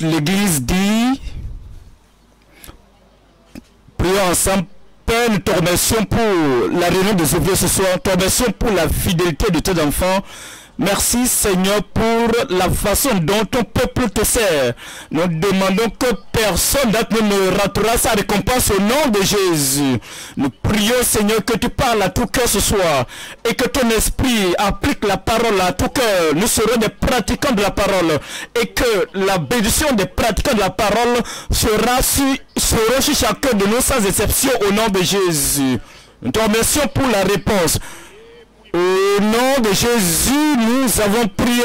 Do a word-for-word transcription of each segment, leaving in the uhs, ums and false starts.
l'église dit prions ensemble, Père, nous te remercions pour la réunion des ouvriers ce soir, nous te remercions pour la fidélité de tes enfants. Merci Seigneur pour la façon dont ton peuple te sert. Nous demandons que personne d'entre nous ne ratera sa récompense au nom de Jésus. Nous prions Seigneur que tu parles à tout cœur ce soir et que ton esprit applique la parole à tout cœur. Nous serons des pratiquants de la parole et que la bénédiction des pratiquants de la parole sera sur, sera sur chacun de nous sans exception au nom de Jésus. Nous te remercions pour la réponse. Au nom de Jésus, nous avons prié.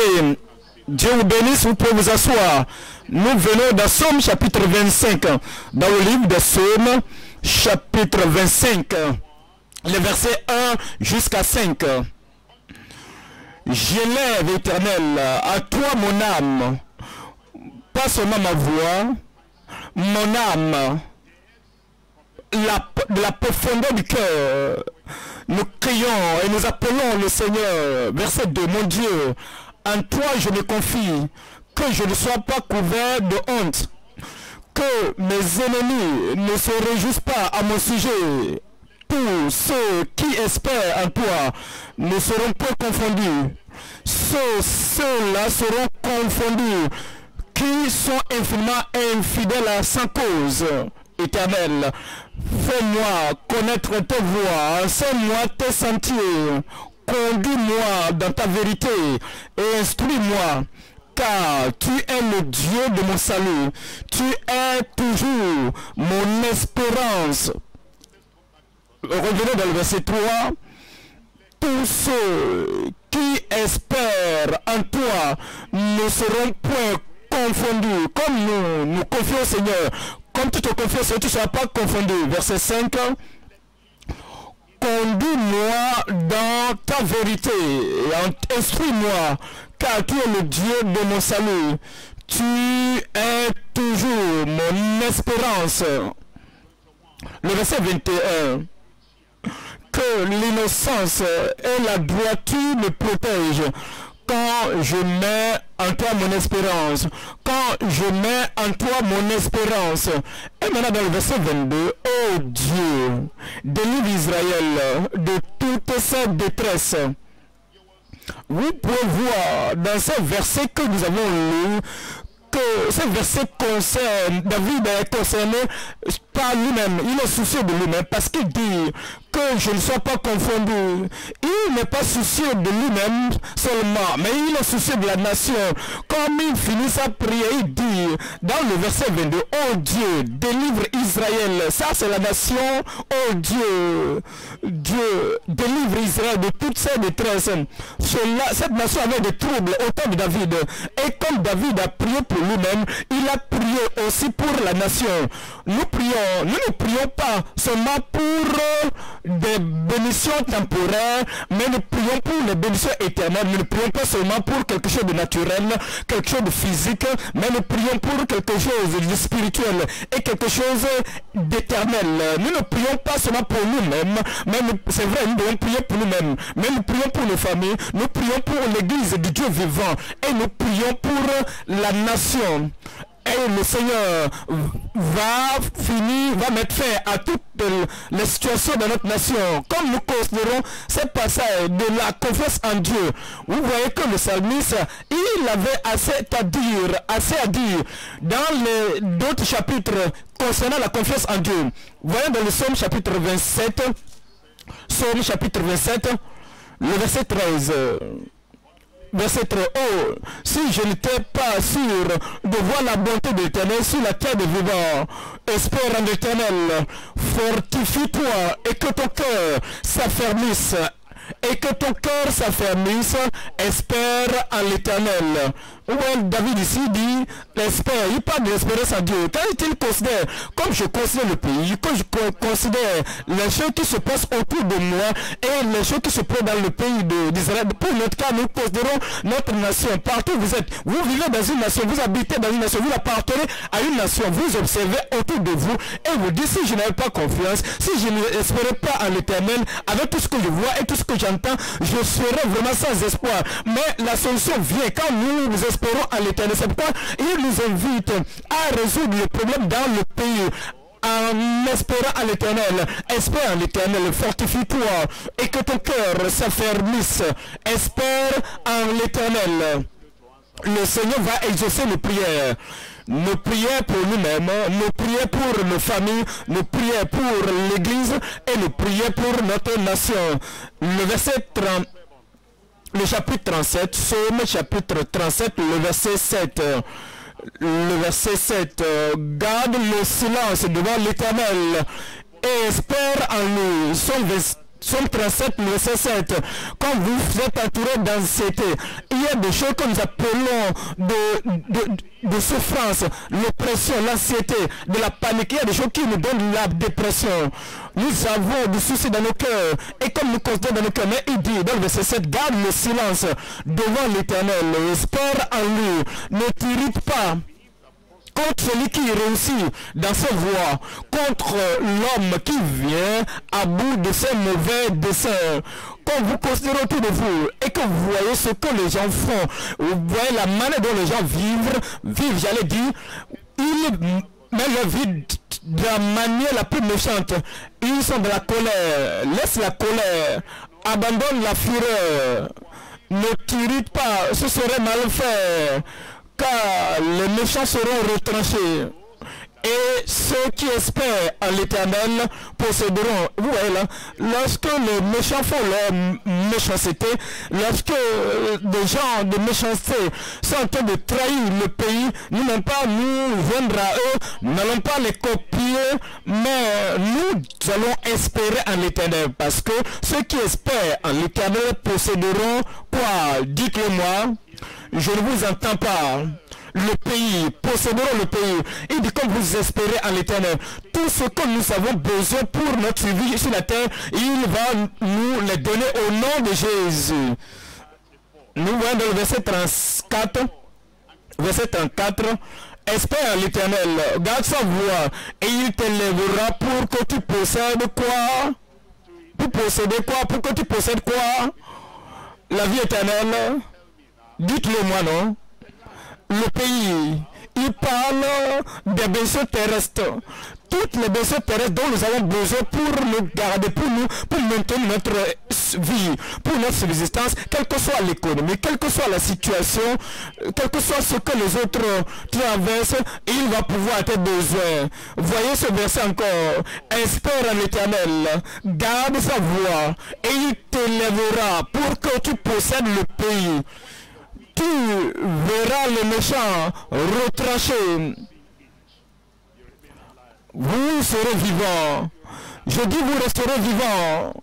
Dieu vous bénisse, vous pouvez vous asseoir. Nous venons dans Psaume chapitre vingt-cinq, dans le livre de Psaume chapitre vingt-cinq, les versets un jusqu'à cinq. J'élève, Éternel, à toi mon âme, pas seulement ma voix, mon âme, la, la profondeur du cœur. Nous crions et nous appelons le Seigneur. Verset deux, mon Dieu, en toi je me confie, que je ne sois pas couvert de honte, que mes ennemis ne se réjouissent pas à mon sujet. Tous ceux qui espèrent en toi ne seront pas confondus. Ceux, ceux-là seront confondus, qui sont infiniment infidèles sans cause. Éternel, fais-moi connaître tes voies, enseigne-moi tes sentiers, conduis-moi dans ta vérité et instruis-moi, car tu es le Dieu de mon salut, tu es toujours mon espérance. Revenons dans le verset trois. Tous ceux qui espèrent en toi ne seront point confondus, comme nous, nous confions au Seigneur. Comme tu te confies, tu ne seras pas confondu. Verset cinq. Conduis-moi dans ta vérité et instruis-moi, car tu es le Dieu de mon salut. Tu es toujours mon espérance. Le verset vingt et un. Que l'innocence et la droiture me protègent. Quand je mets en toi mon espérance, quand je mets en toi mon espérance. Et maintenant dans le verset vingt-deux, ô Dieu, délivre Israël de toute sa détresse. Vous pouvez voir dans ce verset que nous avons lu, que ce verset concerne, David est concerné par lui-même, il est soucieux de lui-même, parce qu'il dit que je ne sois pas confondu. Il n'est pas soucieux de lui-même seulement, mais il est soucieux de la nation. Comme il finit sa prière, il dit dans le verset vingt-deux, oh Dieu, délivre Israël. Ça c'est la nation, oh Dieu, Dieu, délivre Israël de toutes ses détresses. Cette nation avait des troubles au temps de David. Et comme David a prié pour lui-même, il a prié aussi pour la nation. Nous prions, nous ne prions pas seulement pour des bénédictions temporaires, mais nous prions pour les bénédictions éternelles. Nous ne prions pas seulement pour quelque chose de naturel, quelque chose de physique, mais nous prions pour quelque chose de spirituel et quelque chose d'éternel. Nous ne prions pas seulement pour nous-mêmes, mais c'est vrai, nous devons prier pour nous-mêmes, mais nous prions pour nos familles, nous prions pour l'église du Dieu vivant et nous prions pour la nation. Et le Seigneur va finir, va mettre fin à toutes les situations de notre nation. Comme nous considérons ce passage de la confiance en Dieu, vous voyez que le psalmiste, il avait assez à dire, assez à dire dans d'autres chapitres concernant la confiance en Dieu. Voyons dans le psaume chapitre vingt-sept, psaume chapitre vingt-sept, le verset treize. Verset très haut, si je n'étais pas sûr de voir la bonté de l'Éternel sur la terre des vivants, espère en l'Éternel, fortifie-toi et que ton cœur s'affermisse, et que ton cœur s'affermisse, espère en l'Éternel. Ouais, David ici dit, l'espère, il parle de l'espérance en Dieu. Quand il considère, comme je considère le pays, comme je considère les choses qui se passent autour de moi et les choses qui se passent dans le pays d'Israël, pour notre cas, nous considérons notre nation. Partout vous êtes, vous vivez dans une nation, vous habitez dans une nation, vous appartenez à une nation, vous observez autour de vous et vous dites, si je n'avais pas confiance, si je n'espérais pas à l'Éternel, avec tout ce que je vois et tout ce que j'entends, je serais vraiment sans espoir. Mais la solution vient quand nous nous espérons à l'éternel. C'est pourquoi il nous invite à résoudre le problème dans le pays en espérant à l'éternel. Espère à l'éternel, fortifie-toi et que ton cœur s'affermisse. Espère en l'éternel. Le Seigneur va exaucer nos prières. Nos prières pour nous-mêmes, nos prières pour nos familles, nos prières pour l'Église et nos prières pour notre nation. Le verset trente, le chapitre trente-sept, Psaume chapitre trente-sept, le verset sept. Le verset sept. Garde le silence devant l'Éternel et espère en nous. Son verset Psaume trente-sept, verset sept. Quand vous êtes attiré d'anxiété, il y a des choses que nous appelons de, de, de souffrance, l'oppression, l'anxiété, de la panique. Il y a des choses qui nous donnent la dépression. Nous avons du souci dans nos cœurs. Et comme nous considérons dans nos cœurs, mais il dit dans le verset sept, garde le silence devant l'Éternel, espère en lui, ne t'irrite pas contre celui qui réussit dans ses voies, contre l'homme qui vient à bout de ses mauvais desseins. Quand vous considérez autour de vous et que vous voyez ce que les gens font, vous voyez la manière dont les gens vivent, vivent, j'allais dire, ils mènent leur vie de la manière la plus méchante. Ils sont dans la colère, laisse la colère, abandonne la fureur, ne t'irrite pas, ce serait mal fait. Car les méchants seront retranchés et ceux qui espèrent en l'Éternel posséderont. Vous voyez là, lorsque les méchants font leur méchanceté, lorsque des gens de méchanceté sont en train de trahir le pays, nous n'allons pas nous vendre à eux, nous n'allons pas les copier, mais nous allons espérer en l'Éternel, parce que ceux qui espèrent en l'Éternel posséderont quoi? Dites-le-moi. Je ne vous entends pas. Le pays, posséderont le pays. Il dit, comme vous espérez en l'Éternel, tout ce que nous avons besoin pour notre vie sur la terre, il va nous le donner au nom de Jésus. Nous voyons dans le verset trente-quatre, verset trente-quatre, espère en l'Éternel, garde sa voix, et il t'élèvera pour que tu possèdes quoi? Pour posséder quoi? Pour que tu possèdes quoi? La vie éternelle. Dites-le moi, non? Le pays, il parle des bénédictions terrestres. Toutes les bénédictions terrestres dont nous avons besoin pour nous garder, pour nous, pour maintenir notre vie, pour notre subsistance, quelle que soit l'économie, quelle que soit la situation, quel que soit ce que les autres traversent, il va pouvoir être besoin. Voyez ce verset encore. Espère en l'Éternel, garde sa voix, et il t'élèvera pour que tu possèdes le pays. Tu verras les méchants retranchés. Vous serez vivants. Je dis vous resterez vivants.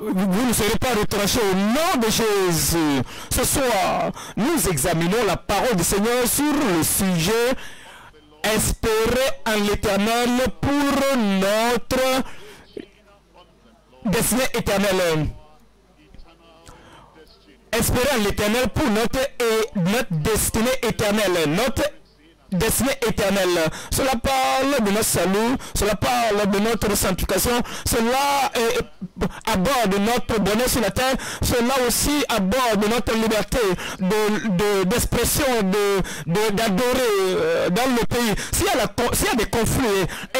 Vous ne serez pas retranchés au nom de Jésus. Ce soir, nous examinons la parole du Seigneur sur le sujet espérer en l'Éternel pour notre destinée éternelle. Espérons l'Éternel pour notre, et, notre destinée éternelle. Notre destinée éternelle. Cela parle de notre salut, cela parle de notre sanctification, cela est, aborde notre bonheur sur la terre, cela aussi aborde notre liberté d'expression, de, de, d'adorer dans le pays. S'il y a la, s'il y a des conflits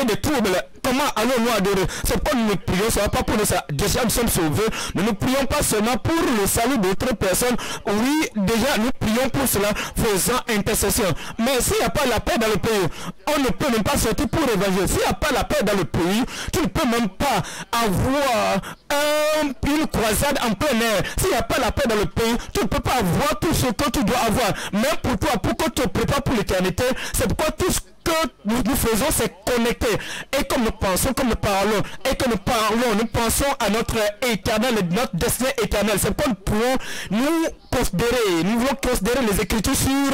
et des troubles, comment allons-nous adorer? C'est pourquoi nous ne prions pas pour nous. Déjà, nous sommes sauvés. Nous ne prions pas seulement pour le salut d'autres personnes. Oui, déjà, nous prions pour cela, faisant intercession. Mais s'il n'y a pas la paix dans le pays, on ne peut même pas sortir pour évangéliser. S'il n'y a pas la paix dans le pays, tu ne peux même pas avoir un, une croisade en plein air. S'il n'y a pas la paix dans le pays, tu ne peux pas avoir tout ce que tu dois avoir. Même pour toi, pour que tu te prépares pour l'éternité, c'est pourquoi tout ce que nous, nous faisons, c'est connecter. Et comme nous pensons, comme nous parlons, et que nous parlons, nous pensons à notre éternel, notre destin éternel. C'est pourquoi nous pouvons nous considérer, nous voulons considérer les Écritures sur,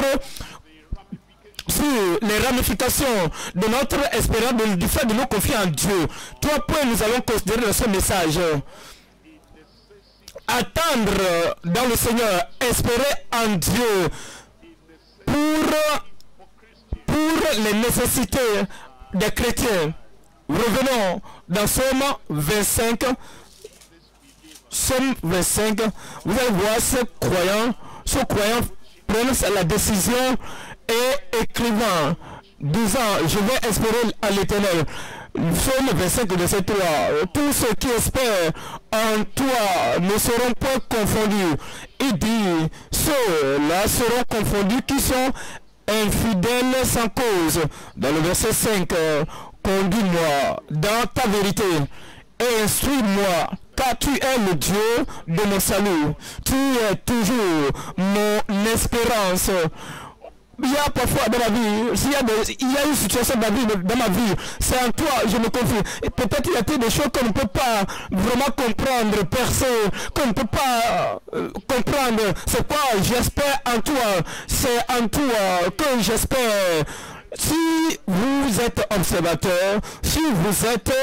sur les ramifications de notre espérance, de, du fait de nous confier en Dieu. Trois points nous allons considérer dans ce message. Attendre dans le Seigneur, espérer en Dieu pour... pour les nécessités des chrétiens. Revenons dans Psaume vingt-cinq. Psaume vingt-cinq, vous allez voir ce croyant, ce croyant prononce la décision et écrivant, disant, je vais espérer à l'Éternel. Sur le verset cinq, verset trois, tous ceux qui espèrent en toi ne seront pas confondus. Il dit, ceux-là seront confondus qui sont infidèles sans cause. Dans le verset cinq, conduis-moi dans ta vérité et instruis-moi, car tu es le Dieu de mon salut. Tu es toujours mon espérance. Il y a parfois dans la vie, s'il y a, des, il y a une situation dans, la vie, dans ma vie, c'est en toi, je me confie. Peut-être il y a des choses qu'on ne peut pas vraiment comprendre, percer, qu'on ne peut pas euh, comprendre. C'est quoi? J'espère en toi. C'est en toi que j'espère. Si vous êtes observateur, si vous êtes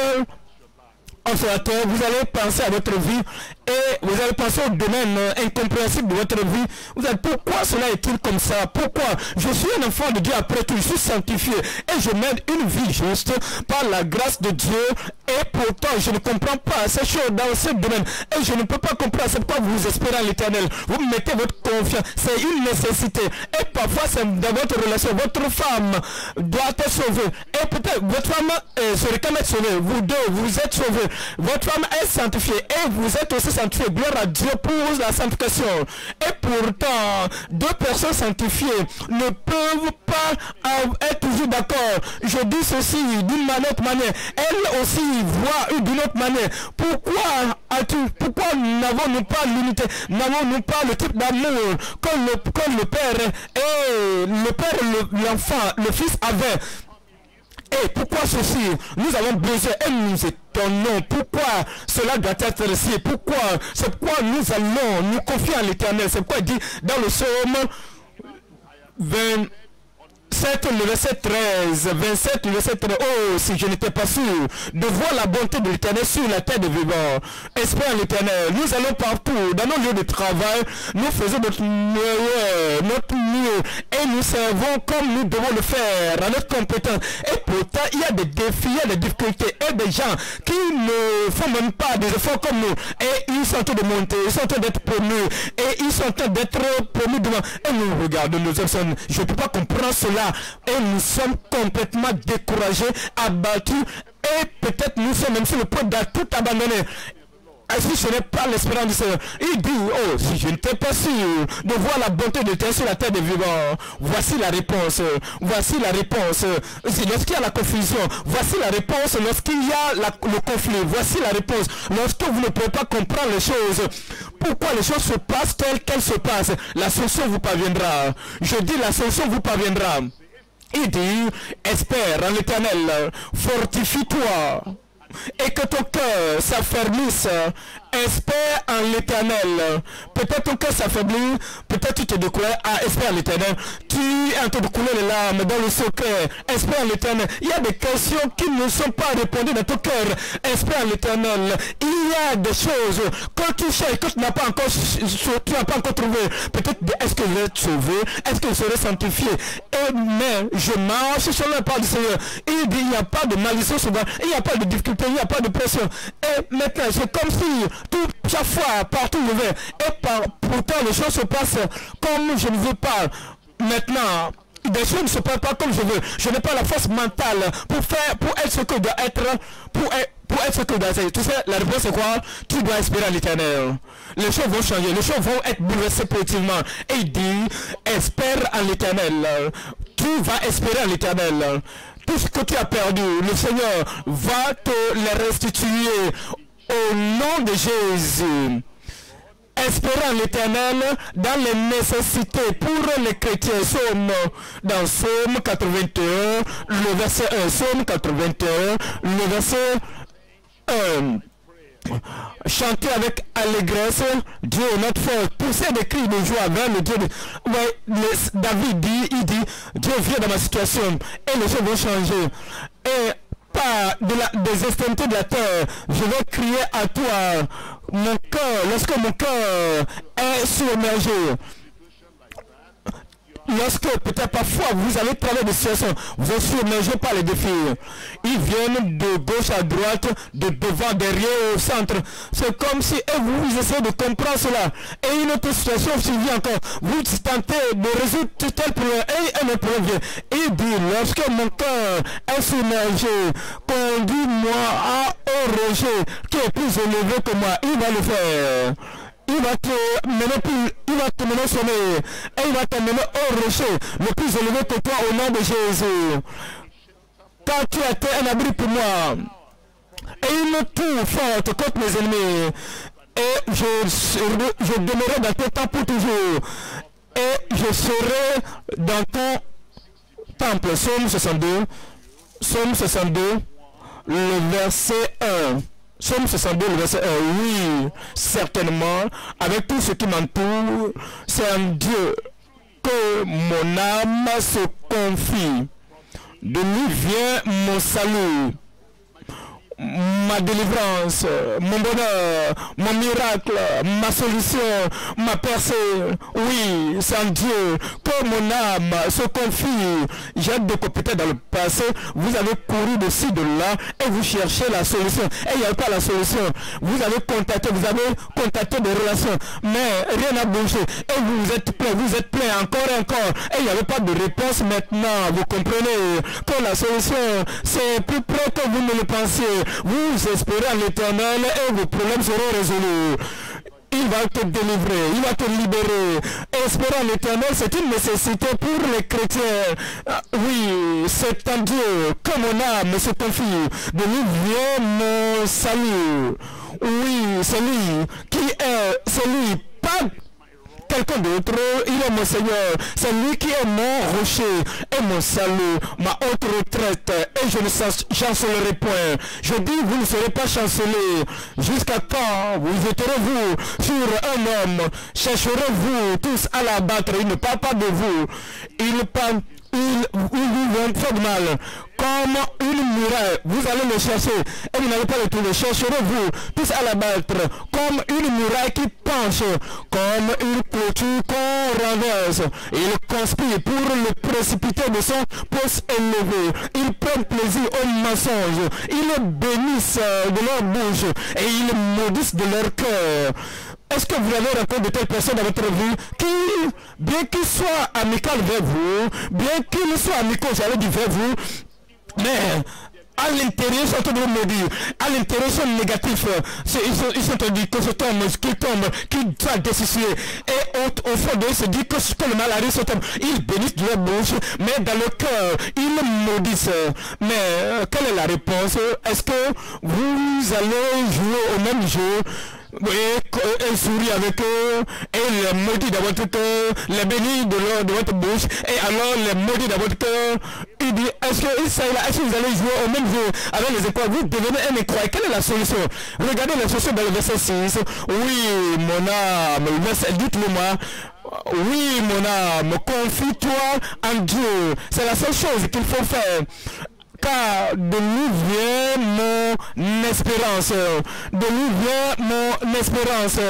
observateur, vous allez penser à votre vie et vous allez penser au domaine incompréhensible de votre vie. Vous allez, pourquoi cela est-il comme ça? Pourquoi? Je suis un enfant de Dieu après tout, je suis sanctifié et je mène une vie juste par la grâce de Dieu et pourtant je ne comprends pas ces choses dans ce domaine et je ne peux pas comprendre. C'est pourquoi vous espérez l'Éternel. Vous mettez votre confiance, c'est une nécessité et parfois c'est dans votre relation. Votre femme doit être sauvée et peut-être votre femme euh, se réclame être sauvée. Vous deux, vous êtes sauvés. Votre femme est sanctifiée et vous êtes aussi sanctifiée. Gloire à Dieu pour la sanctification. Et pourtant, deux personnes sanctifiées ne peuvent pas être toujours d'accord. Je dis ceci d'une autre manière. Elle aussi voit d'une autre manière. Pourquoi as-tu, pourquoi n'avons-nous pas l'unité? N'avons-nous pas le type d'amour comme le, comme le père et le père, l'enfant, le, le fils avait? Et pourquoi ceci? Nous avons besoin et nous étonnons. Pourquoi cela doit être ici? Pourquoi? C'est pourquoi nous allons nous confier à l'Éternel. C'est pourquoi il dit dans le psaume vingt-sept, le verset treize, vingt-sept, le verset treize, oh, si je n'étais pas sûr de voir la bonté de l'Éternel sur la terre des vivants. Espère l'Éternel. Nous allons partout, dans nos lieux de travail, nous faisons notre meilleur, notre mieux, et nous servons comme nous devons le faire, à notre compétence. Et pourtant, il y a des défis, il y a des difficultés, et des gens qui ne font même pas des efforts comme nous, et ils sont en train de monter, ils sont en train d'être promus, et ils sont en train d'être promus devant. Et nous regardons nos personnes, je ne peux pas comprendre cela. Et nous sommes complètement découragés, abattus, et peut-être nous sommes même sur le point d'être tout abandonné. Ainsi, ce n'est pas l'espérance du Seigneur. Il dit, oh, si je n'étais pas sûr de voir la bonté de Dieu sur la terre des vivants, voici la réponse, voici la réponse. Lorsqu'il y a la confusion, voici la réponse. Lorsqu'il y a la, le conflit, voici la réponse. Lorsque vous ne pouvez pas comprendre les choses, pourquoi les choses se passent telles qu'elles se passent, la solution vous parviendra. Je dis, la solution vous parviendra. Il dit, espère en l'Éternel, fortifie-toi. Et que ton cœur s'affermisse, espère en l'Éternel. Peut-être ton cœur s'affaiblit, peut-être tu te découvres à espérer en l'Éternel. Tu es en train de couler les larmes dans le secret, espère en l'Éternel. Il y a des questions qui ne sont pas répondues dans ton cœur, espère en l'Éternel. Il y a des choses que tu cherches, que tu n'as pas encore, tu n'as pas encore trouvé. Peut-être est-ce que je vais être sauvé, est-ce que je serai sanctifié? Et mais je marche sur la part du Seigneur. Il dit il n'y a pas de malédiction souvent, il n'y a pas de difficulté. Il n'y a pas de pression. Et maintenant, c'est comme si toute chaque fois, partout je vais, et par, pourtant les choses se passent comme je ne veux pas. Maintenant, des choses ne se passent pas comme je veux. Je n'ai pas la force mentale pour faire, pour être ce que doit être, pour être, pour être ce que doit être. Tu sais, la réponse c'est quoi? Tu dois espérer à l'Éternel. Les choses vont changer, les choses vont être bouleversées positivement. Et il dit, espère à l'Éternel. Tu vas espérer à l'Éternel. Tout ce que tu as perdu, le Seigneur va te le restituer au nom de Jésus. Espérant l'Éternel dans les nécessités pour les chrétiens. Somme dans Somme quatre-vingt-un, le verset un. Somme quatre-vingt-un, le verset un. Chanter avec allégresse, Dieu est notre force, pousser des cris de joie vers le Dieu. De... Ouais, le... David dit, il dit, Dieu vient dans ma situation et les choses vont changer. Et par de la... des extrémités de la terre, je vais crier à toi, mon cœur, lorsque mon cœur est submergé. lorsque peut-être parfois vous allez traverser des situations, vous êtes submergé par les défis. Ils viennent de gauche à droite, de devant, derrière, au centre. C'est comme si et vous, vous essayez de comprendre cela. Et une autre situation suivie encore. Vous tentez de résoudre tout tel problème et un autre problème vient. Il dit, lorsque mon cœur est submergé, conduis-moi à un rocher qui est plus élevé que moi. Il va le faire. Il va te mener plus, il va te mener sommeil, et il va te mener au rocher, le plus élevé que toi au nom de Jésus. Car tu as été un abri pour moi, et une tour forte contre mes ennemis, et je, je demeurerai dans tes temples toujours, et je serai dans ton temple. Psaume soixante-deux, Psaume soixante-deux, le verset un. Psaume soixante-deux, le verset un, oui, certainement, avec tout ce qui m'entoure, c'est en Dieu que mon âme se confie. De lui vient mon salut, ma délivrance, mon bonheur, mon miracle, ma solution, ma percée. Oui, c'est en Dieu que mon âme se confie. J'ai découpé dans le passé, vous avez couru de ci, de là, et vous cherchez la solution. Et il n'y a pas la solution. Vous avez contacté, vous avez contacté des relations, mais rien n'a bougé. Et vous êtes plein, vous êtes plein encore et encore. Et il n'y avait pas de réponse maintenant. Vous comprenez que la solution, c'est plus près que vous ne le pensiez. Vous espérez à l'Éternel et vos problèmes seront résolus. Il va te délivrer, il va te libérer. Espérer à l'Éternel, c'est une nécessité pour les chrétiens. Oui, c'est en Dieu que mon âme se confie. De lui vient mon salut. Oui, c'est lui qui est, c'est lui, pas quelqu'un d'autre, il est mon Seigneur, c'est lui qui est mon rocher et mon salut, ma haute retraite, et je ne chancellerai point. Je dis, vous ne serez pas chancelés. Jusqu'à quand vous jeterez-vous sur un homme? Chercherez-vous tous à l'abattre? Il ne parle pas de vous. Il parle. Ils vous vont faire de mal, comme une muraille, vous allez le chercher, et vous n'allez pas le trouver, chercherez-vous, tous à l'abattre, comme une muraille qui penche, comme une clôture qu'on renverse. Ils conspirent pour le précipiter de son poste élevé, ils prennent plaisir aux mensonges, ils bénissent de leur bouche, et ils maudissent de leur cœur. Est-ce que vous avez rencontré de telles personnes dans votre vie qui, bien qu'ils soient amicales vers vous, bien qu'ils soient amicaux, j'allais dire vers vous, mais à l'intérieur, ils sont toujours maudits, à l'intérieur, ils sont négatifs, ils sont, ils sont dit que ce tombe, qu'il tombe, qu'il soit décisif, et au, au fond d'eux, ils se disent que, que le mal arrive, ce tombe, ils bénissent de leur bouche, mais dans le cœur, ils maudissent. Mais quelle est la réponse? Est-ce que vous allez jouer au même jeu? Et, et sourit avec eux, et les maudits dans votre cœur, les bénis de, leur, de votre bouche, et alors les maudits dans votre cœur. Il dit, est-ce que, est-ce que vous allez jouer au même jeu avec les écoles? Vous devenez un écroyable. Quelle est la solution? Regardez la solution dans le verset six. Oui, mon âme, dites-le moi. Oui, mon âme, confie-toi en Dieu. C'est la seule chose qu'il faut faire. Car de lui vient mon espérance, de lui vient mon espérance.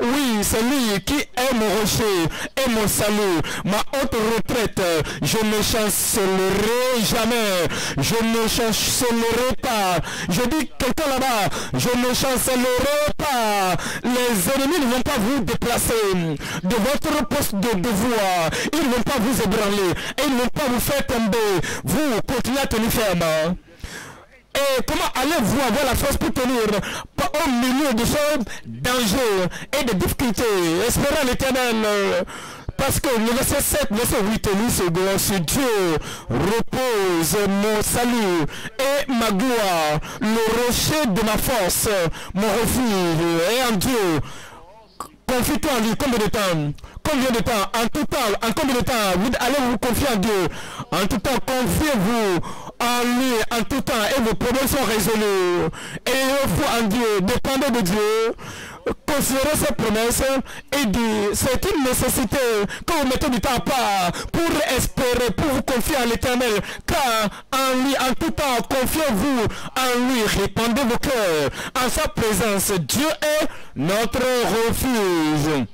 Oui, c'est lui qui est mon rocher et mon salut, ma haute retraite. Je ne chancellerai jamais, je ne chancellerai pas. Je dis quelqu'un là-bas, je ne chancellerai pas. Les ennemis ne vont pas vous déplacer de votre poste de devoir. Ils ne vont pas vous ébranler et ils ne vont pas vous faire tomber. Vous continuez à tenir ferme. Et comment allez-vous avoir la force pour tenir au milieu de ce danger et de difficultés? Espérons l'Éternel, parce que le verset sept, verset huit et huit secondes, sur Dieu repose mon salut et ma gloire, le rocher de ma force, mon refuge, et en Dieu. Confie-toi en Dieu. Combien de temps? Combien de temps? En tout temps, en combien de temps? Vous allez vous confier en Dieu. En tout temps, confiez-vous en lui, en tout temps, et vos problèmes sont résolus. Et vous en Dieu, dépendez de Dieu. Considérez ses promesses et dit, c'est une nécessité que vous mettez du temps à part pour espérer, pour vous confier à l'Éternel, car en lui, en tout temps, confiez-vous en lui, répandez vos cœurs en sa présence. Dieu est notre refuge.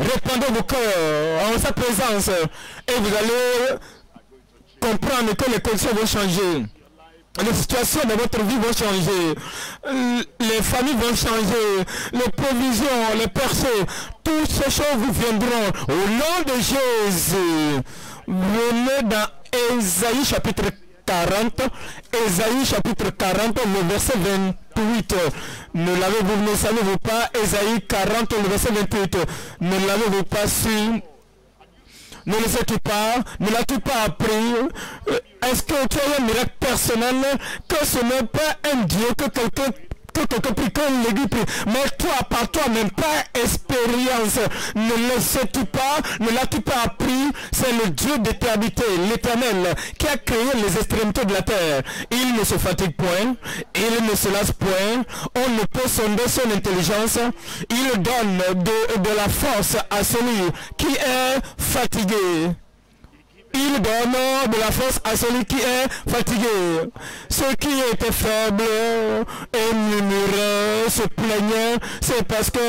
répandez vos cœurs en sa présence et vous allez comprendre que les conditions vont changer. Les situations de votre vie vont changer, les familles vont changer, les provisions, les percées, toutes ces choses vous viendront au nom de Jésus. Venez dans Ésaïe chapitre quarante, Ésaïe chapitre quarante, le verset vingt-huit. Ne l'avez-vous, ne savez-vous pas, Ésaïe quarante, le verset vingt-huit. Ne l'avez-vous pas su? Ne le sais-tu pas? Ne l'as-tu pas appris? Est-ce que tu as un miracle personnel? Que ce n'est pas un Dieu que quelqu'un que quelqu'un prie, que l'Église prie. Mais toi, par toi-même, par expérience, ne le sais-tu pas? Ne l'as-tu pas appris? C'est le Dieu d'éternité, l'Éternel, qui a créé les extrémités de la terre. Il ne se fatigue point, il ne se lasse point, on ne peut sonder son intelligence. Il donne de, de la force à celui qui est fatigué. Il donne de la force à celui qui est fatigué. Ceux qui étaient faibles et murmuraient, se plaignaient, c'est parce que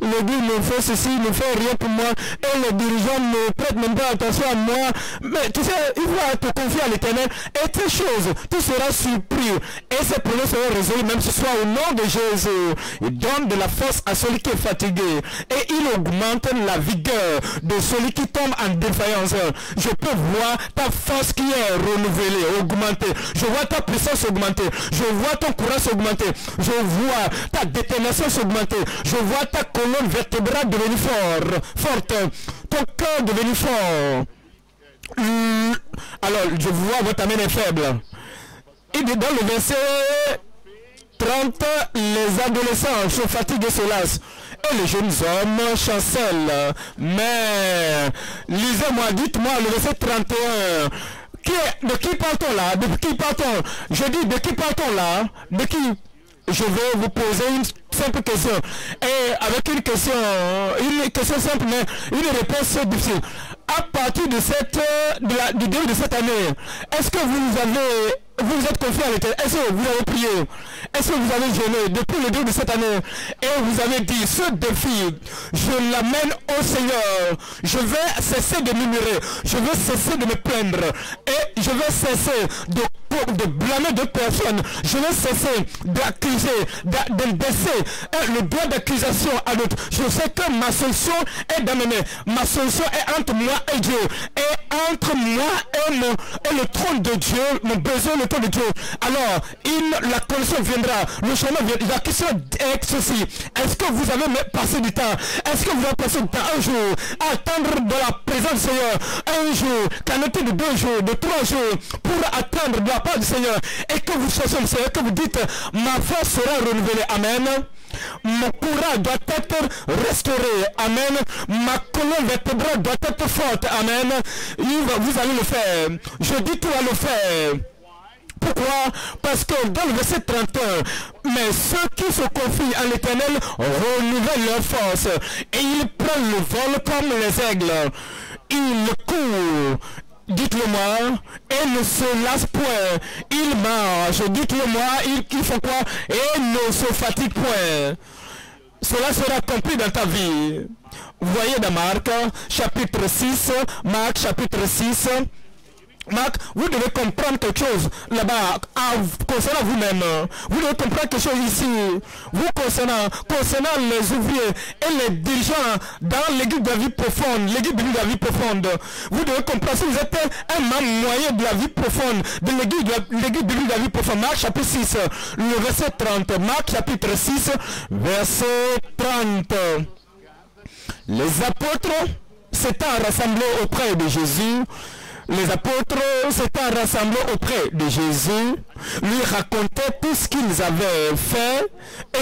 le Dieu ne fait ceci, ne fait rien pour moi, et les dirigeants ne prêtent même pas attention à moi. Mais tu sais, il va te confier à l'Éternel, et tes choses, tu seras surpris, et ces problèmes seront résolus, même ce soir, au nom de Jésus. Il donne de la force à celui qui est fatigué, et il augmente la vigueur de celui qui tombe en défaillance. Je peux voir ta force qui est renouvelée, augmentée. Je vois ta puissance augmenter. Je vois ton courage augmenter. Je vois ta détermination augmenter. Je vois ta colonne vertébrale devenir fort, forte. Ton cœur devenir fort. Hum, alors, je vois votre main est faible. Il dit dans le verset trente, les adolescents se fatiguent et se lassent. Et les jeunes hommes chancellent. Mais, lisez-moi, dites-moi le verset trente et un. Qui, de qui parle-t-on là? De qui parle-t-on? Je dis, de qui parle-t-on là? De qui? Je vais vous poser une simple question. Et avec une question, une question simple, mais une réponse difficile. À partir de cette, de la, du début de cette année, est-ce que vous avez... Vous êtes confiant à l'Éternel. Est-ce que vous avez prié? Est-ce que vous avez jeûné depuis le début de cette année? Et vous avez dit, ce défi, je l'amène au Seigneur. Je vais cesser de murmurer. Je vais cesser de me plaindre. Et je vais cesser de, de blâmer deux personnes. Je vais cesser d'accuser, de baisser le droit d'accusation à l'autre. Je sais que ma solution est d'amener. Ma solution est entre moi et Dieu. Et entre moi et, mon, et le trône de Dieu, mon besoin, le de Dieu. Alors, il, la condition viendra, le chemin viendra. La question est ceci: est-ce que vous avez passé du temps? Est-ce que vous avez passé du temps un jour à attendre de la présence du Seigneur? Un jour, qu'en est-il de deux jours, de trois jours, pour attendre de la part du Seigneur? Et que vous cherchez le Seigneur, que vous dites, ma foi sera renouvelée. Amen. Mon courage doit être restauré. Amen. Ma colonne vertébrale doit être forte. Amen. Vous allez le faire. Je dis tout à le faire. Pourquoi? Parce que dans le verset trente et un, mais ceux qui se confient à l'Éternel renouvellent leur force et ils prennent le vol comme les aigles. Ils courent, dites-le-moi, et ne se lassent point. Ils marchent, dites-le-moi, ils font quoi? Et ne se fatiguent point. Cela sera accompli dans ta vie. Vous voyez dans Marc, chapitre six, Marc, chapitre six, Marc, vous devez comprendre quelque chose là-bas, concernant vous-même. Vous devez comprendre quelque chose ici, vous concernant, concernant les ouvriers et les dirigeants dans l'église de la vie profonde, l'église de la vie profonde. Vous devez comprendre, si vous êtes un membre moyen de la vie profonde, de l'église de la vie profonde. Marc chapitre six, le verset trente. Marc chapitre six, verset trente. Les apôtres s'étant rassemblés auprès de Jésus, Les apôtres s'étant rassemblés auprès de Jésus, lui racontaient tout ce qu'ils avaient fait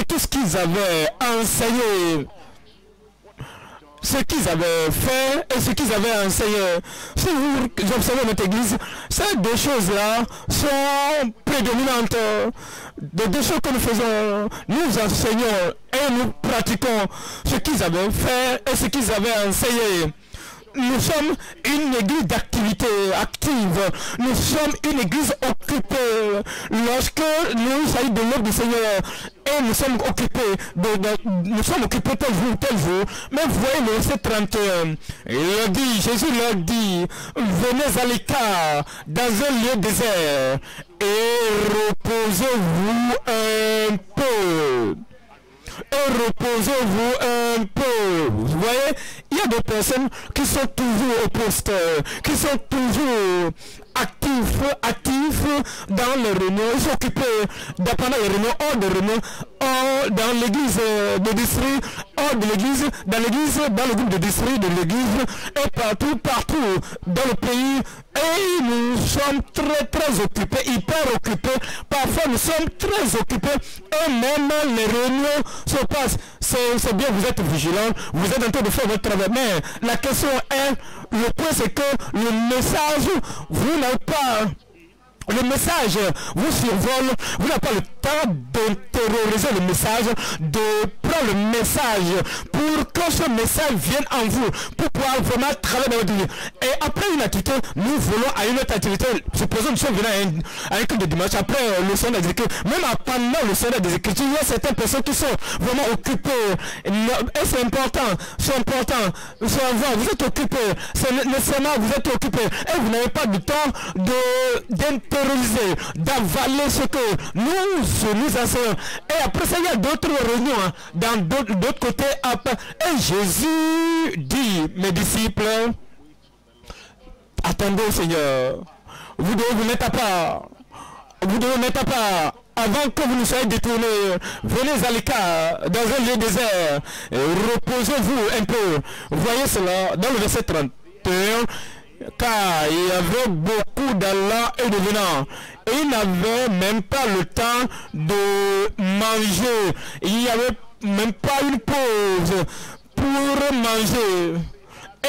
et tout ce qu'ils avaient enseigné. Ce qu'ils avaient fait et ce qu'ils avaient enseigné. Si vous observez notre église, ces deux choses-là sont prédominantes. Des deux choses que nous faisons, nous enseignons et nous pratiquons ce qu'ils avaient fait et ce qu'ils avaient enseigné. nous sommes une église d'activité active, nous sommes une église occupée. Lorsque nous sommes de l'œuvre du Seigneur et nous sommes occupés, de, de, nous sommes occupés tel jour, tel jour, mais vous voyez le verset trente et un, il dit, Jésus leur dit, venez à l'écart dans un lieu désert et reposez-vous un peu. Et reposez-vous un peu. Vous voyez, il y a des personnes qui sont toujours au poste, qui sont toujours actifs, actifs dans les réunions. Ils sont occupés pendant les réunions, hors des réunions, hors dans l'église de district, hors de l'église, dans l'église, dans le groupe de district, de l'église, et partout, partout dans le pays. Et nous sommes très très occupés, hyper occupés, parfois nous sommes très occupés et même les réunions se passent. C'est bien, vous êtes vigilants, vous êtes en train de faire votre travail, mais la question est, le point c'est que le message, vous n'avez pas... Le message vous survole, vous n'avez pas le temps de terroriser le message, de prendre le message pour que ce message vienne en vous, pour pouvoir vraiment travailler dans votre vie. Et après une activité, nous voulons à une autre activité. Supposons que nous sommes venus à un club de dimanche, après le son des écritures, même pendant le son des écritures, il y a certaines personnes qui sont vraiment occupées. Et c'est important, c'est important, vous êtes occupés, c'est nécessairement vous êtes occupés, et vous n'avez pas du temps de d'avaler ce que nous nous enseignons. Et après ça, il y a d'autres réunions hein, dans d'autres côtés. Et Jésus dit, mes disciples, attendez au Seigneur. Vous devez vous mettre à part. Vous devez vous mettre à part. Avant que vous ne soyez détournés, venez à l'écart dans un lieu désert. Et reposez-vous un peu. Voyez cela dans le verset trente et un. Car il y avait beaucoup d'allants et de venants. Et ils n'avaient même pas le temps de manger. Il n'y avait même pas une pause pour manger.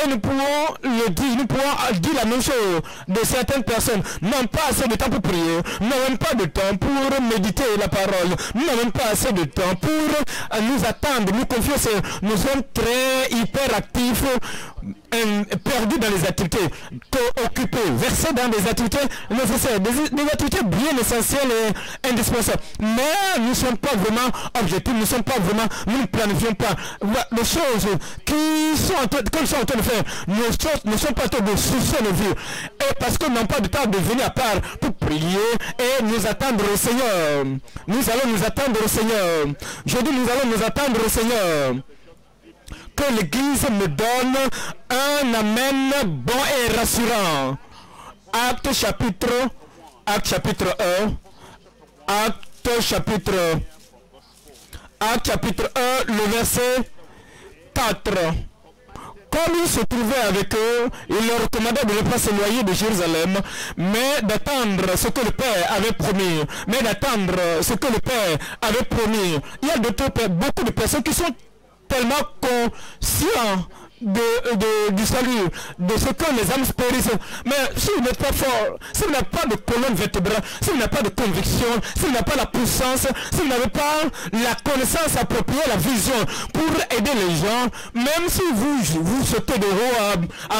Et nous pouvons le dire, nous pouvons dire la même chose de certaines personnes. N'ont pas assez de temps pour prier, n'ont même pas de temps pour méditer la parole, n'ont même pas assez de temps pour nous attendre, nous confier. Nous sommes très hyperactifs, perdus dans les activités, occupés, versés dans des activités nécessaires, des, des activités bien essentielles et indispensables. Mais nous ne sommes pas vraiment objectifs, nous ne sommes pas vraiment, nous ne planifions pas les choses qui sont en train, comme sont en train de faire. Nos choses ne sont pas en train de soucier nos vies. Et parce qu'on n'a pas de temps de venir à part pour prier et nous attendre au Seigneur. Nous allons nous attendre au Seigneur. Je dis nous allons nous attendre au Seigneur. Que l'Église me donne un amen bon et rassurant. Acte chapitre, acte chapitre un, acte chapitre, acte chapitre un, le verset quatre. Comme il se trouvait avec eux, il leur recommanda de ne pas s'éloigner de Jérusalem, mais d'attendre ce que le Père avait promis. Mais d'attendre ce que le Père avait promis. Il y a d'autres, beaucoup de personnes qui sont tellement conscient de, de, du salut, de ce que les âmes périssent. Mais si vous n'êtes pas fort, si vous n'avez pas de colonne vertébrale, si vous n'avez pas de conviction, si vous n'avez pas la puissance, si vous n'avez pas la connaissance appropriée, la vision pour aider les gens, même si vous, vous sautez de haut en,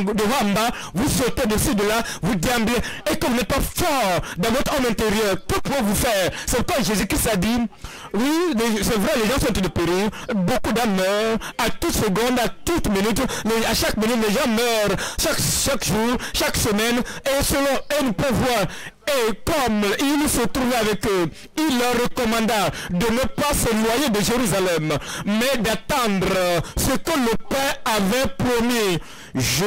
en, de haut en bas, vous sautez de ci, de là, vous déambulez, et que vous n'êtes pas fort dans votre homme intérieur, que pouvez-vous faire? C'est pourquoi Jésus-Christ a dit, oui, c'est vrai, les gens sont en train de périr, beaucoup d'âmes meurent, à toute seconde, à toute minute, à chaque minute, les gens meurent, chaque, chaque jour, chaque semaine, et selon un pouvoir. Et comme il se trouvait avec eux, il leur recommanda de ne pas s'éloigner de Jérusalem, mais d'attendre ce que le Père avait promis. Je,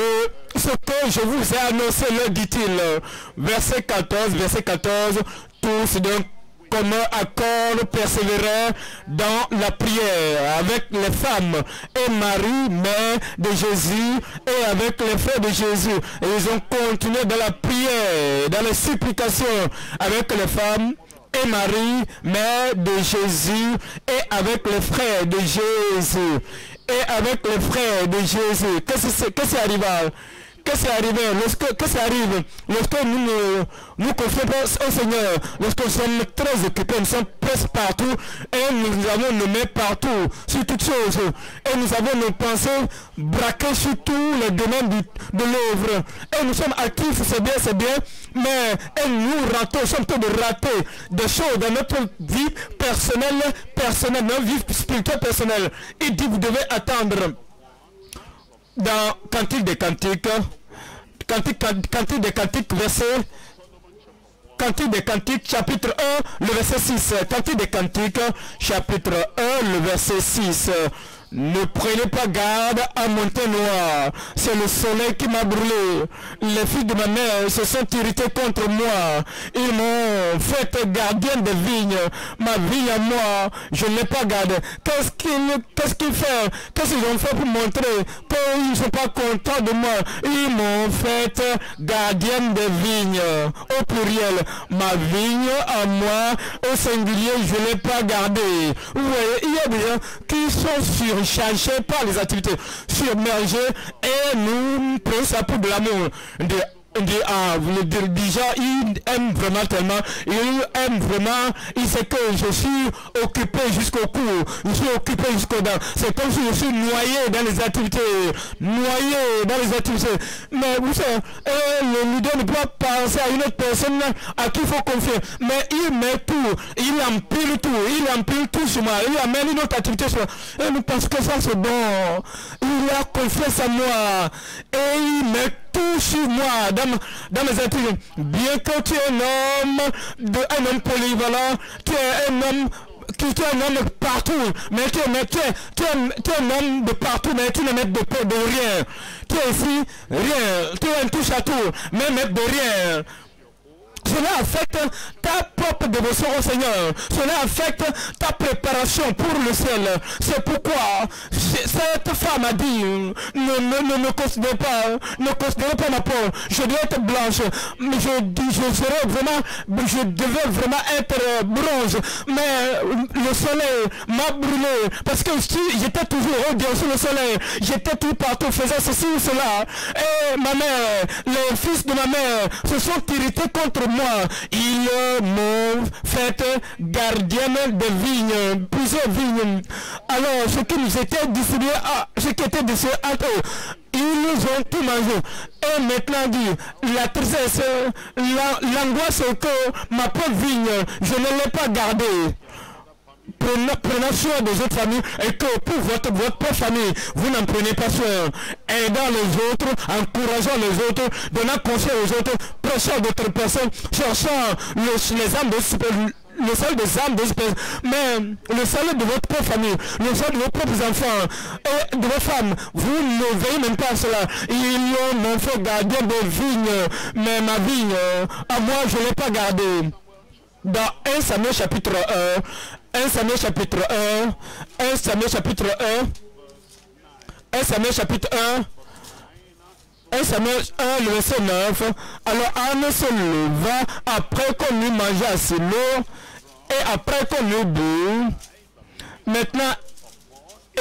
ce que je vous ai annoncé, leur dit-il. Verset quatorze, verset quatorze, tous d'un comme un accord persévérant dans la prière avec les femmes et Marie, mère de Jésus, et avec les frères de Jésus. Et ils ont continué dans la prière, dans les supplications avec les femmes et Marie, mère de Jésus, et avec les frères de Jésus. Et avec les frères de Jésus. Qu'est-ce qui arrive? que c'est arrivé, lorsque que c'est arrive, lorsque nous nous, nous confions au Seigneur, lorsque nous sommes très occupés, nous sommes presque partout, et nous avons nos mains partout, sur toutes choses, et nous avons nos pensées braquées sur tous les domaines du, de l'œuvre, et nous sommes actifs, c'est bien, c'est bien, mais et nous ratons, nous sommes tous de rater des choses dans notre vie personnelle, personnelle, dans notre vie spirituelle personnelle. Il dit, vous devez attendre. Dans Cantique des Cantiques, Cantique, Cantique des Cantiques, verset, Cantique des Cantiques, chapitre un, le verset six, Cantique des Cantiques, chapitre un, le verset six. Ne prenez pas garde à Monténoir, c'est le soleil qui m'a brûlé. Les filles de ma mère se sont irritées contre moi. Ils m'ont fait gardien de vignes. Ma vigne à moi, je ne l'ai pas gardée. Qu'est-ce qu'ils qu'est-ce qu'ils font? Qu'est-ce qu'ils ont fait pour montrer qu'ils ne sont pas contents de moi? Ils m'ont fait gardien de vignes. Au pluriel, ma vigne à moi, au singulier, je ne l'ai pas gardée. Vous voyez, il y a des gens qui sont sur chargé par les activités, submergé, et nous prenons ça pour de l'amour. Ah, le dirigeant, il aime vraiment tellement, il aime vraiment, il sait que je suis occupé jusqu'au cou, je suis occupé jusqu'aux dents. C'est comme si je suis noyé dans les activités, noyé dans les activités. Mais vous savez, euh, le leader ne peut pas penser à une autre personne à qui il faut confier. Mais il met tout, il empile tout, il empile tout sur moi, il amène une autre activité sur moi. Et nous pensons que ça c'est bon. Il a confiance à moi et il met tout sur moi, dans, dans mes activités. Bien que tu es un homme, de, un homme polyvalent, tu es un homme, tu, tu es un homme partout, mais tu es, mais tu es, tu es, tu es un homme de partout, mais tu ne mets de, de rien. Tu es ici, rien. Tu es un touche à tout, mais mets de rien. Cela affecte ta propre dévotion au Seigneur. Cela affecte ta préparation pour le ciel. C'est pourquoi cette femme a dit, ne, ne, ne, ne considère pas, ne considère pas ma peau. Je dois être blanche. Je, je serai vraiment, je devais vraiment être bronze. Mais le soleil m'a brûlé. Parce que si j'étais toujours au Dieu sur le soleil, j'étais tout partout, faisant ceci ou cela. Et ma mère, les fils de ma mère se sont irrités contre moi. Ils m'ont fait gardienne de vignes, plusieurs vignes. Alors, ce qui nous était distribué à, ce qui était distribué à eux, ils nous ont tout mangé. Et maintenant dit, la tristesse, l'angoisse que ma pauvre vigne, je ne l'ai pas gardée. Prenez, prenez soin des autres familles et que pour votre, votre propre famille, vous n'en prenez pas soin. Aidant les autres, encourageant les autres, donnant conseil aux autres, prêchant d'autres personnes, cherchant le, les âmes de super. Le salut des âmes des espèces, mais le salut de votre propre famille, le salut de vos propres enfants et de vos femmes, vous ne veillez même pas à cela. Ils m'ont fait garder des vignes, mais ma vigne, à moi je ne l'ai pas gardée. Dans un Samuel chapitre un, un Samuel chapitre un, un Samuel chapitre un, un Samuel chapitre un, un Samuel un, le verset neuf. Alors Anne se leva après qu'on eut mangé à Silo et après qu'on eut bu. Maintenant,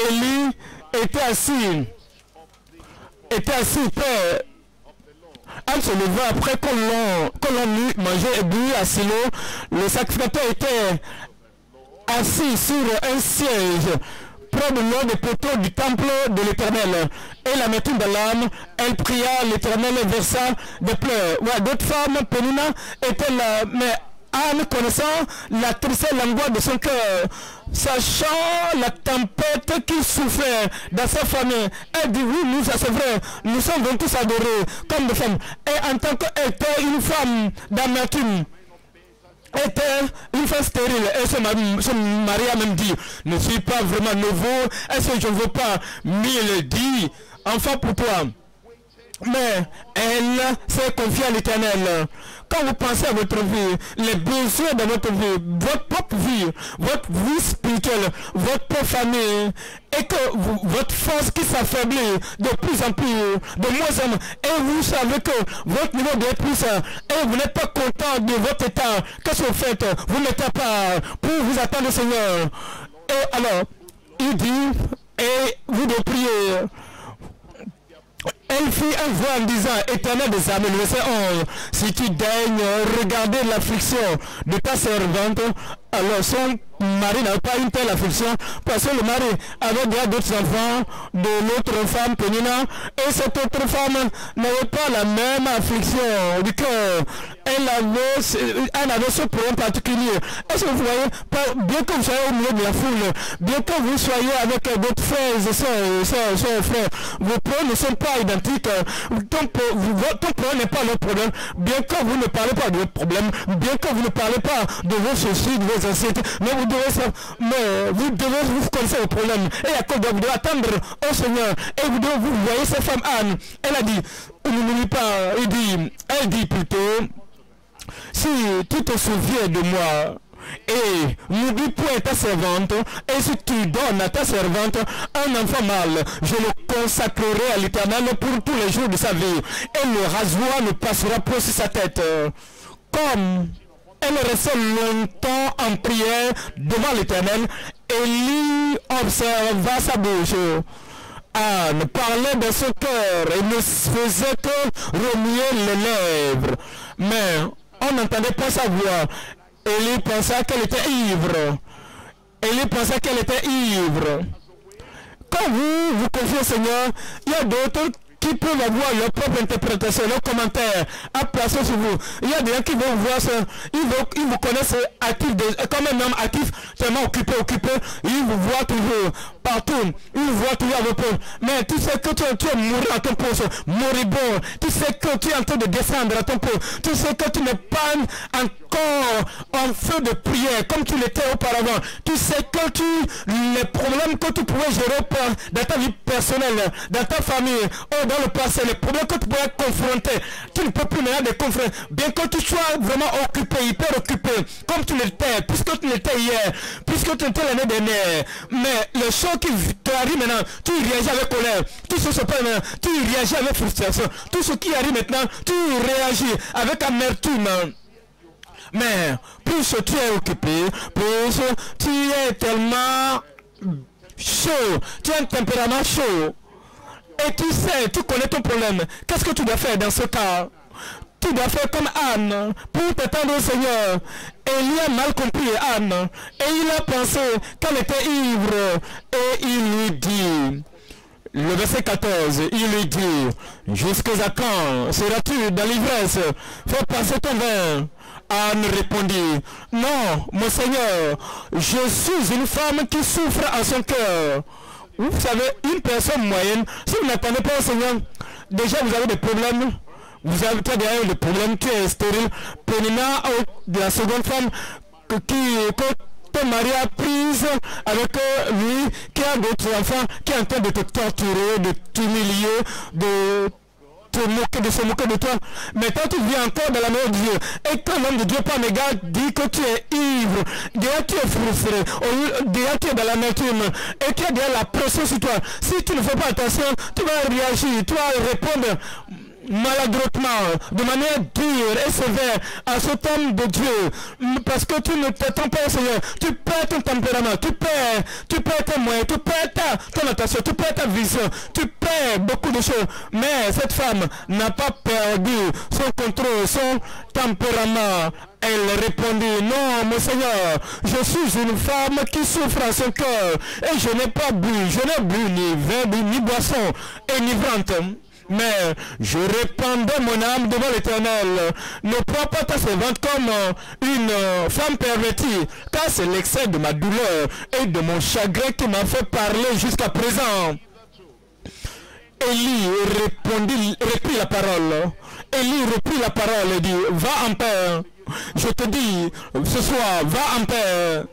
Élie était assis, était assis près. Anne se leva après qu'on l'on eut mangé et bu à Silo. Le sacrificateur était assis sur un siège près de l'un des poteaux du temple de l'Éternel. Et la maîtrise de l'âme, elle pria l'Éternel et versa des pleurs. Ouais, d'autres femmes, Pénina, étaient là, mais Anne, connaissant la tristesse et l'angoisse de son cœur, sachant la tempête qui souffrait dans sa famille, elle dit, oui, nous, ça c'est vrai, nous sommes tous adorés comme des femmes. Et en tant qu'elle était une femme d'amertume, était une femme stérile, et son mari, son mari a même dit, ne suis pas vraiment nouveau, est-ce que je ne veux pas mille dix enfants pour toi? Mais elle s'est confiée à l'Éternel. Quand vous pensez à votre vie, les besoins de votre vie, votre propre vie, votre vie spirituelle, votre propre famille, et que vous, votre force qui s'affaiblit de plus en plus, de moins en moins, et vous savez que votre niveau doit être plus, et vous n'êtes pas content de votre état, qu'est-ce que vous faites? Vous mettez pas pour vous attendre le Seigneur. Et alors, il dit, et vous devez prier. Elle signifie un voile disant Éternel des armées, le verset onze, si tu daignes regarder l'affliction de ta servante, alors son mari n'a pas une telle affliction, parce que le mari avait déjà d'autres enfants de l'autre femme Pénina, et cette autre femme n'avait pas la même affliction du cœur. Elle avait, elle avait ce problème particulier. Est-ce que vous voyez, bien que vous soyez au milieu de la foule, bien que vous soyez avec d'autres frères et soeurs, frères, vos problèmes ne sont pas identiques, ton problème n'est pas le problème, bien que vous ne parlez pas de votre problème, bien que vous ne parlez pas de vos soucis, de vos ancêtres, mais vous devez, mais vous devez vous connaître le problème. Et à cause de vous devez attendre au Seigneur. Et vous devez, vous voyez cette femme Anne, elle a dit, n'oublie pas, elle dit, elle dit plutôt, si tu te souviens de moi, et n'oublie point ta servante, et si tu donnes à ta servante un enfant mâle, je le consacrerai à l'Éternel pour tous les jours de sa vie, et le rasoir ne passera pas sur sa tête. Comme elle restait longtemps en prière devant l'Éternel, Élie observa sa bouche. Anne parlait de son cœur et ne faisait que remuer les lèvres. Mais on n'entendait pas sa voix. Élie pensa qu'elle était ivre. Élie pensa qu'elle était ivre. Quand vous vous confiez au Seigneur, il y a d'autres qui peuvent avoir leur propre interprétation, leurs commentaires à placer sur vous. Il y a des gens qui vont voir ça, ils, vont, ils vous connaissent actif, comme un homme actif, tellement occupé, occupé, ils vous voient toujours, partout, ils vous voient toujours à vos peuples. Mais tu sais que tu, tu es mourir à ton poste, moribond, tu sais que tu es en train de descendre à ton poste, tu sais que tu n'es pas encore en feu de prière comme tu l'étais auparavant, tu sais que tu, les problèmes que tu pouvais gérer dans ta vie personnelle, dans ta famille, dans le passé, les problèmes que tu pourrais confronter, tu ne peux plus maintenant les confronter, bien que tu sois vraiment occupé, hyper occupé, comme tu l'étais, puisque tu l'étais hier, puisque tu l'étais l'année dernière, mais les choses qui t'arrivent maintenant, tu réagis avec colère, tout ce qui se passe maintenant, tu réagis avec frustration, tout ce qui arrive maintenant, tu réagis avec amertume. Mais plus tu es occupé, plus tu es tellement chaud, tu as un tempérament chaud. Et tu sais, tu connais ton problème. Qu'est-ce que tu dois faire dans ce cas? Tu dois faire comme Anne pour t'attendre au Seigneur. Élie a mal compris Anne. Et il a pensé qu'elle était ivre. Et il lui dit, le verset quatorze, il lui dit, « Jusqu'à quand seras-tu dans l'ivresse? Fais passer ton vin. » Anne répondit, « Non, mon Seigneur, je suis une femme qui souffre à son cœur. » Vous savez, une personne moyenne, si vous n'attendez pas au Seigneur, déjà vous avez des problèmes, vous avez déjà eu des problèmes, tu es stérile. Pénina, la seconde femme que, qui, que ton mari a prise avec lui, qui a d'autres enfants, qui est en train de te torturer, de t'humilier, de te moquer, de se moquer de toi. Maintenant, tu viens encore dans la maison de Dieu. Et quand l'homme de Dieu par méga dit que tu es ivre, déjà tu es frustré, déjà tu es dans l'amertume, et tu as déjà la pression sur toi. Si tu ne fais pas attention, tu vas réagir, tu vas répondre maladroitement, de manière dure et sévère à ce homme de Dieu, parce que tu ne t'attends pas au Seigneur, tu perds ton tempérament, tu perds, tu perds tes moyens, tu perds ta, ton attention, tu perds ta vision, tu perds beaucoup de choses, mais cette femme n'a pas perdu son contrôle, son tempérament. Elle répondit, non, mon Seigneur, je suis une femme qui souffre à son cœur, et je n'ai pas bu, je n'ai bu ni vin, ni boisson, et ni vente. Mais je répandais mon âme devant l'Éternel. Ne prends pas ta servante comme une femme pervertie, car c'est l'excès de ma douleur et de mon chagrin qui m'a fait parler jusqu'à présent. Élie répondit, reprit la parole. Élie reprit la parole et dit, va en paix. Je te dis, ce soir, va en paix,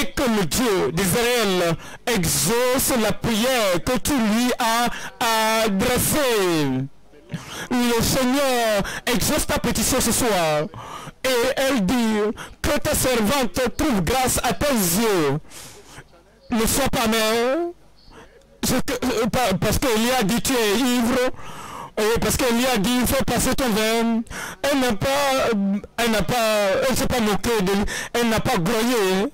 et que le Dieu d'Israël exauce la prière que tu lui as adressée. Le Seigneur exauce ta pétition ce soir, et elle dit que ta servante trouve grâce à tes yeux. Ne sois pas mère, parce qu'Élie a dit tu es ivre. Oui, parce que lui a dit il faut passer ton vin. Elle n'a pas, elle n'a pas, elle s'est pas moquée de lui, elle n'a pas groyé,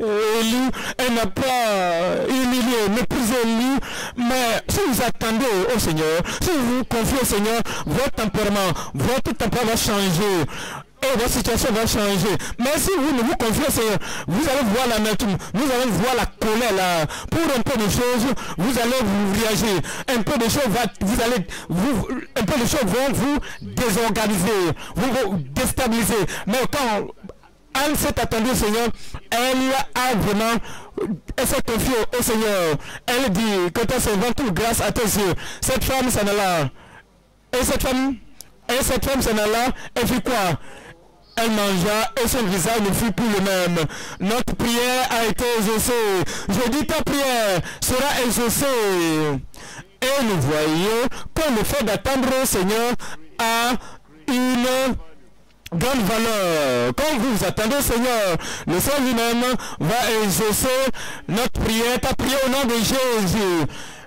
lui, elle n'a pas humilié, méprisé lui. Mais si vous attendez au Seigneur, si vous vous confiez au Seigneur, votre tempérament, votre tempérament va changer. Et votre situation va changer. Mais si vous ne vous confiez au Seigneur, vous allez voir la l'amertume, vous allez voir la colère là. Pour un peu de choses, vous allez vous réagir. Un peu de choses va, vous allez, vous, un peu de choses vont vous désorganiser, vous, vous déstabiliser. Mais quand Anne s'est attendue au Seigneur, elle a vraiment, elle s'est confiée au Seigneur. Elle dit que ta servante trouve grâce à tes yeux. Cette femme s'en alla. Et cette femme, et cette femme s'en alla. Elle fit quoi? Elle mangea et son visage ne fut plus le même. Notre prière a été exaucée. Je dis ta prière sera exaucée. Et nous voyons que le fait d'attendre au Seigneur a une grande valeur. Quand vous attendez au Seigneur, le Seigneur lui-même va exaucer notre prière. Ta prière au nom de Jésus.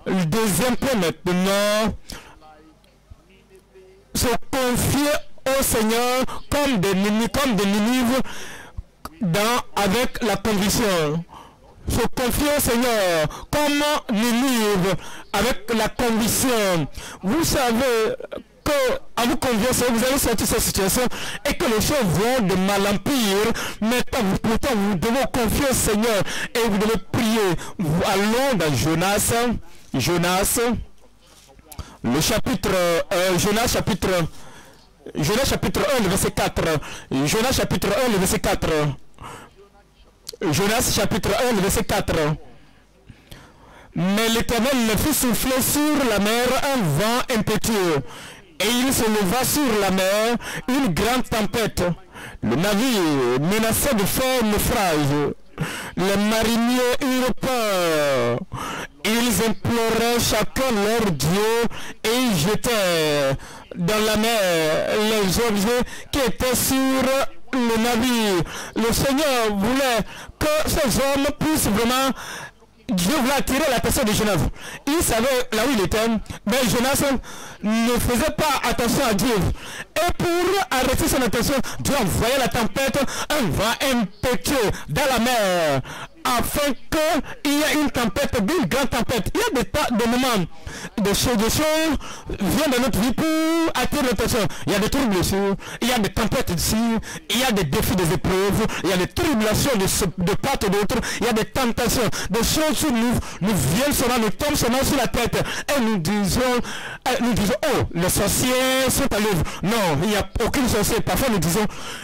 Le deuxième point maintenant, se confier au Seigneur comme des comme des Ninive dans avec la conviction. Se confier au Seigneur comme Ninive avec la conviction. Vous savez que à vous convier, vous allez sortir de cette situation et que les choses vont de mal en pire. Mais pourtant, vous devez confier au Seigneur et vous devez prier. Vous allons dans Jonas, Jonas, le chapitre euh, Jonas chapitre Jonas chapitre un, le verset quatre. Jonas chapitre un, le verset quatre. Jonas chapitre un, le verset quatre. Mais l'Éternel le fit souffler sur la mer un vent impétueux. Et il se leva sur la mer une grande tempête. Le navire menaçait de faire naufrage. Les mariniers eurent peur. Ils imploraient chacun leur Dieu et ils jetaient dans la mer les objets qui étaient sur le navire. Le Seigneur voulait que ces hommes puissent vraiment... Dieu voulait attirer l'attention de Jonas. Il savait là où il était, mais Jonas ne faisait pas attention à Dieu. Et pour arrêter son attention, Dieu envoyait la tempête, un vent impétueux dans la mer, afin qu'il y ait une tempête, une grande tempête. Il y a des tas de moments, des choses, des choses viennent de notre vie pour attirer l'attention. Il y a des troubles ici, il y a des tempêtes ici, il y a des défis, des épreuves, il y a des tribulations de, ce, de part et d'autre, il y a des tentations, des choses sur nous, nous viennent seulement, nous tombent seulement sur la tête. Et nous disons, nous disons, oh, les sorciers sont à l'œuvre. Non, il n'y a aucune sorcière. Parfois nous disons,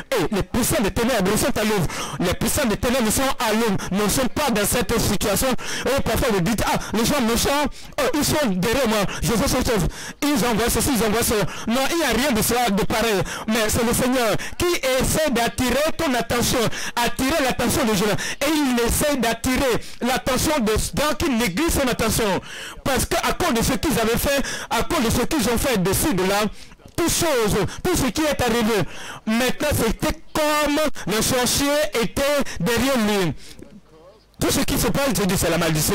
hey, les puissants des ténèbres sont à l'œuvre. Les puissants des ténèbres sont à l'œuvre. Ne sont pas dans cette situation. Et parfois vous dites, ah, les gens méchants, oh, ils sont derrière moi, je veux sauver, ils envoient ceci, ils envoient cela. Non, il n'y a rien de cela de pareil. Mais c'est le Seigneur qui essaie d'attirer ton attention, attirer l'attention des gens. Et il essaie d'attirer l'attention de ceux qui négligent son attention. Parce qu'à cause de ce qu'ils avaient fait, à cause de ce qu'ils ont fait de ci, de là, tout chose, tout ce qui est arrivé. Maintenant, c'était comme le sorcier était derrière lui. Tout ce qui se passe, je dis, c'est la maldiction.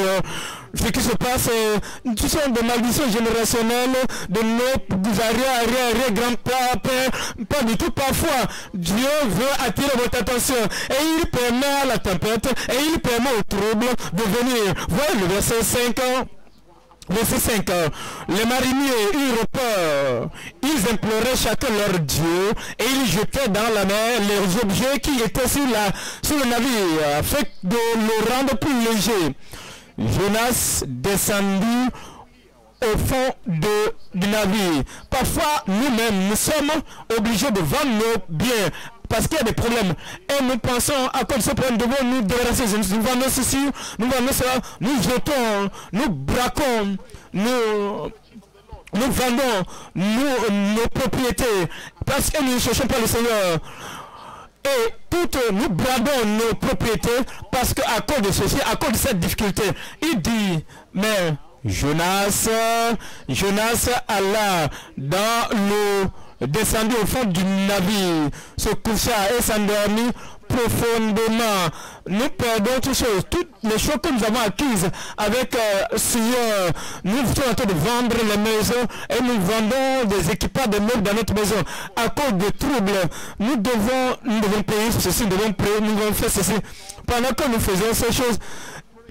Ce qui se passe, c'est une sorte de maldiction générationnelle de nos arrière-arrière-grands-pères. Pas du tout. Parfois, Dieu veut attirer votre attention. Et il permet à la tempête, et il permet au trouble de venir. Voyez le verset cinq. Verset cinq. Les mariniers eurent peur. Ils imploraient chacun leur Dieu et ils jetaient dans la mer les objets qui étaient sur, la, sur le navire afin de le rendre plus léger. Jonas descendit au fond de, du navire. Parfois, nous-mêmes, nous sommes obligés de vendre nos biens parce qu'il y a des problèmes. Et nous pensons à quoi ce problème devons nous débarrasser. Nous vendons ceci, nous vendons cela, nous jetons, nous braquons, nous... Nous vendons nous, nos propriétés parce que nous ne cherchons pas le Seigneur. Et toutes, nous bradons nos propriétés parce qu'à cause de ceci, à cause de cette difficulté, il dit, mais Jonas, Jonas alla dans l'eau, descendu au fond du navire, se coucha et s'endormit. profondément. Nous perdons toutes choses. Toutes les choses que nous avons acquises avec euh, Sion. Nous sommes en train de vendre les maisons et nous vendons des équipements de meubles dans notre maison. À cause de troubles, nous devons, nous devons payer ceci, nous devons, payer, nous devons faire ceci. Pendant que nous faisons ces choses,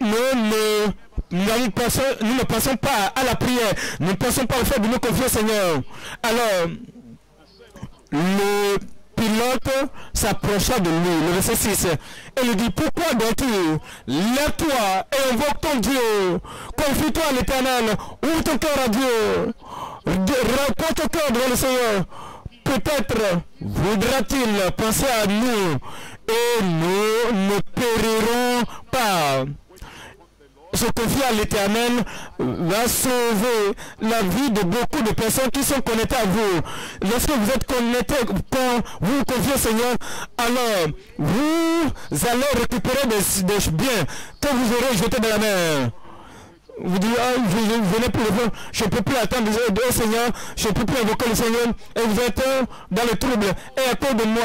nous ne... Nous ne, passons, nous ne passons pas à la prière, nous ne passons pas au fait de nous confier au Seigneur. Alors, le pilote s'approcha de lui, le verset six, et lui dit, pourquoi donc, lève-toi et invoque ton Dieu, confie-toi à l'Éternel, ouvre ton cœur à Dieu, reprends ton cœur devant le Seigneur. Peut-être voudra-t-il penser à nous et nous ne périrons pas. Se confier à l'Éternel va sauver la vie de beaucoup de personnes qui sont connectées à vous. Lorsque vous êtes connectés, quand vous confiez au Seigneur, alors vous allez récupérer des, des biens que vous aurez jetés dans la mer. Vous dites, ah, vous, vous venez pour le fond, je ne peux plus attendre le Seigneur, je ne peux plus invoquer le Seigneur, et vous êtes dans le trouble. Et à cause de moi,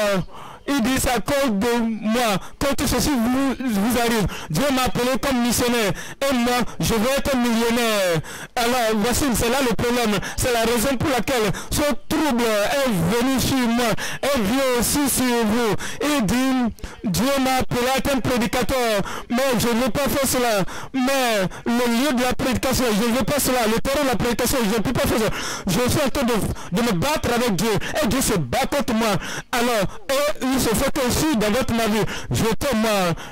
il dit, c'est à cause de moi, quand tout ceci vous, vous arrive, Dieu m'a appelé comme missionnaire, et moi, je veux être millionnaire. Alors, voici, c'est là le problème, c'est la raison pour laquelle ce trouble est venu sur moi, et vient aussi sur vous. Il dit, Dieu m'a appelé à être un prédicateur, mais je ne veux pas faire cela, mais le lieu de la prédication, je ne veux pas cela, le terrain de la prédication, je ne peux pas faire cela. Je suis en train de, de me battre avec Dieu, et Dieu se bat contre moi. Alors, et, il se fait aussi dans votre mari. Jetez-moi,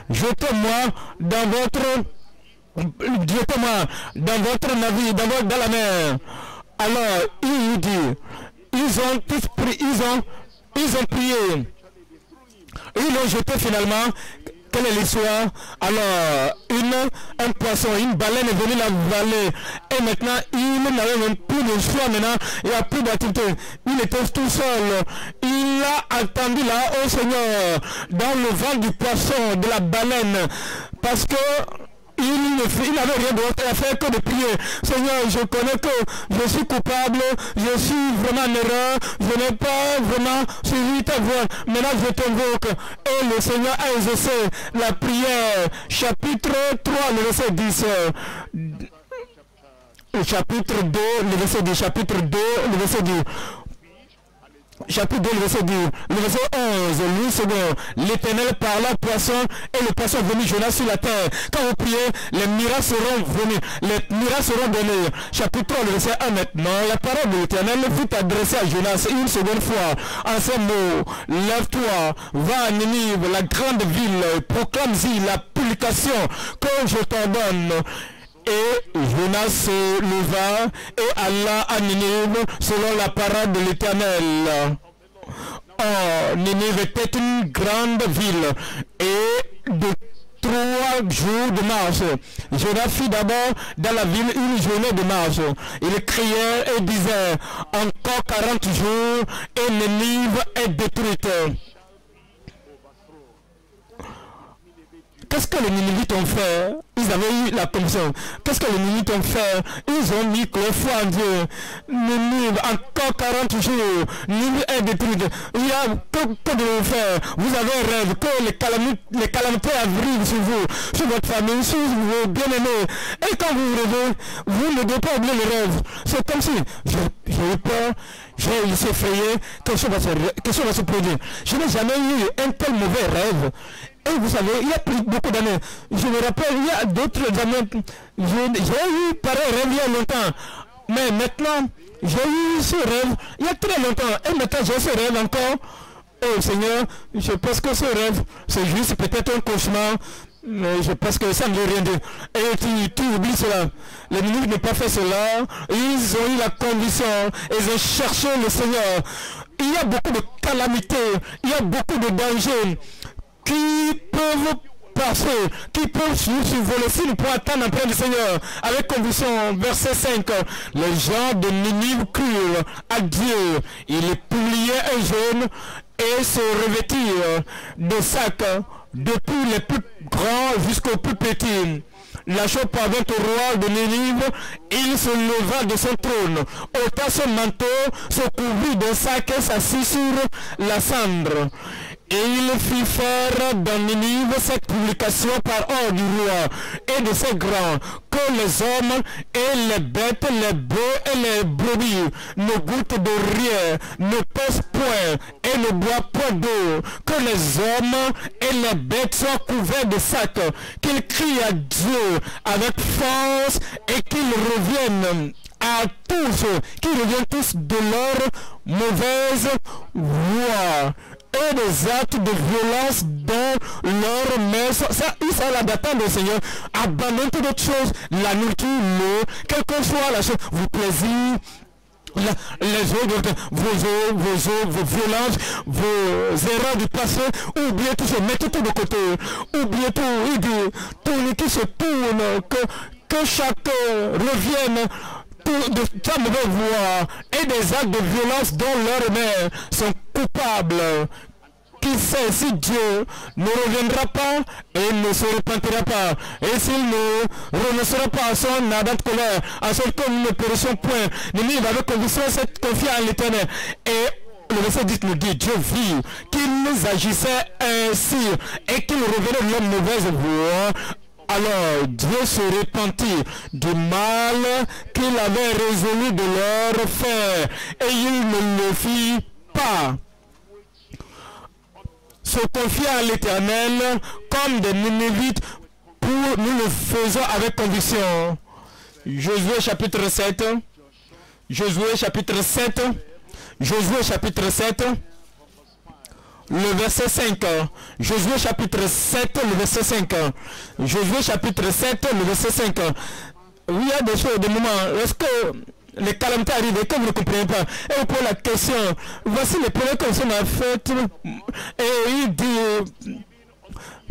jetez-moi dans votre, jetez-moi dans votre navire, dans votre, dans la mer. Alors il lui dit, ils ont tous pris, ils ont, ils ont prié. Ils l'ont jeté finalement. Quelle est l'histoire? Alors, une, un poisson, une baleine est venue la valer. Et maintenant, il n'avait même plus de choix maintenant. Il n'y a plus d'activité. Il était tout seul. Il a attendu là, au Seigneur, dans le ventre du poisson, de la baleine. Parce que... Il n'avait rien d'autre à faire que de prier. Seigneur, je connais que je suis coupable, je suis vraiment en erreur, je n'ai pas vraiment suivi ta voix. Maintenant, je t'invoque. Et le Seigneur a exaucé la prière. Chapitre trois, le verset dix. Chapitre deux, le verset dix. Chapitre deux, le verset dix. Chapitre deux, le verset dix, le verset onze, lui, Seigneur, l'Éternel parla au poisson et le poisson vomit Jonas sur la terre. Quand vous priez, les miracles seront venus, les miracles seront donnés. Chapitre trois, le verset un, maintenant, la parole de l'Éternel fut adressée à Jonas une seconde fois. En ces mots, lève-toi, va à Ninive, la grande ville, proclame-y la publication que je t'ordonne. Et Jonas se leva et alla à Ninive selon la parole de l'Éternel. Or, Ninive était une grande ville et de trois jours de marche. Jonas fit d'abord dans la ville une journée de marche. Il criait et disait, encore quarante jours et Ninive est détruite. Qu'est-ce que les Ninivites ont fait? Ils avaient eu la conviction. Qu'est-ce que les Ninivites ont fait? Ils ont mis que le foi en Dieu. Ninive, encore quarante jours, Ninive est détruite. Il y a peu, peu de vous faire. Vous avez un rêve que les calamités, les calamités arrivent sur vous, sur votre famille, sur vos bien-aimés. Et quand vous vous rêvez, vous ne devez pas oublier le rêve. C'est comme si j'ai eu peur, j'ai été effrayé, quelque chose va se, quelque chose va se produire. Je n'ai jamais eu un tel mauvais rêve. Et vous savez, il y a plus, beaucoup d'années, je me rappelle, il y a d'autres années, j'ai eu pareil rêve il y a longtemps, mais maintenant, j'ai eu ce rêve il y a très longtemps, et maintenant j'ai ce rêve encore. Oh Seigneur, je pense que ce rêve, c'est juste peut-être un cauchemar, mais je pense que ça ne veut rien dire. Et tu, tu oublies cela. Les ministres n'ont pas fait cela, ils ont eu la condition, ils ont cherché le Seigneur. Il y a beaucoup de calamités, il y a beaucoup de dangers qui peuvent passer, qui peuvent survoler si nous pouvons attendre après le Seigneur. Avec conviction, verset cinq, les gens de Ninive crurent à Dieu. Ils publiaient un jeûne et se revêtirent de sacs, depuis les plus grands jusqu'aux plus petits. La chose parvint au roi de Ninive, il se leva de son trône, ôta son manteau, se couvrit de sacs et s'assit sur la cendre. Il fit faire d'Anini cette publication par ordre du roi et de ses grands, que les hommes et les bêtes, les bœufs et les brebis ne goûtent de rien, ne pèsent point et ne boivent point d'eau, que les hommes et les bêtes soient couverts de sacs, qu'ils crient à Dieu avec force et qu'ils reviennent à tous, qu'ils reviennent tous de leur mauvaise voie. Et des actes de violence dans leur mère. Ça, ils sont là d'attendre le Seigneur. Abandonne toutes autres choses, la nourriture, l'eau, quelle que soit la chose, vos plaisirs, la, les autres, vos eaux, vos eaux, vos violences, vos erreurs du passé. Oubliez tout ça, mettez tout de côté. Oubliez tout, il dit, tournez qui se tourne, que, que chacun revienne de sa mauvaise voix, et des actes de violence dont leurs mères sont coupables. Qui sait si Dieu ne reviendra pas et ne se repentira pas, et s'il ne renoncera pas à son ardente colère, à son que nous ne périssons point, l'ennemi va avec conviction cette confiance à l'Éternel. Et le verset dix nous dit, Dieu vit qu'il nous agissait ainsi et qu'il revenait de leur mauvaise voix. Alors Dieu se repentit du mal qu'il avait résolu de leur faire, et il ne le fit pas. Se confier à l'Éternel comme des Nénévites, pour nous le faisons avec conviction. Josué chapitre sept. Josué chapitre sept. Josué chapitre sept. Le verset cinq, Josué chapitre sept, le verset cinq, Josué chapitre sept, le verset cinq. Il y a des choses, des moments, est-ce que les calamités arrivent et que vous ne comprenez pas? Et pour la question, voici les premières questions qu'on a faites, et il dit,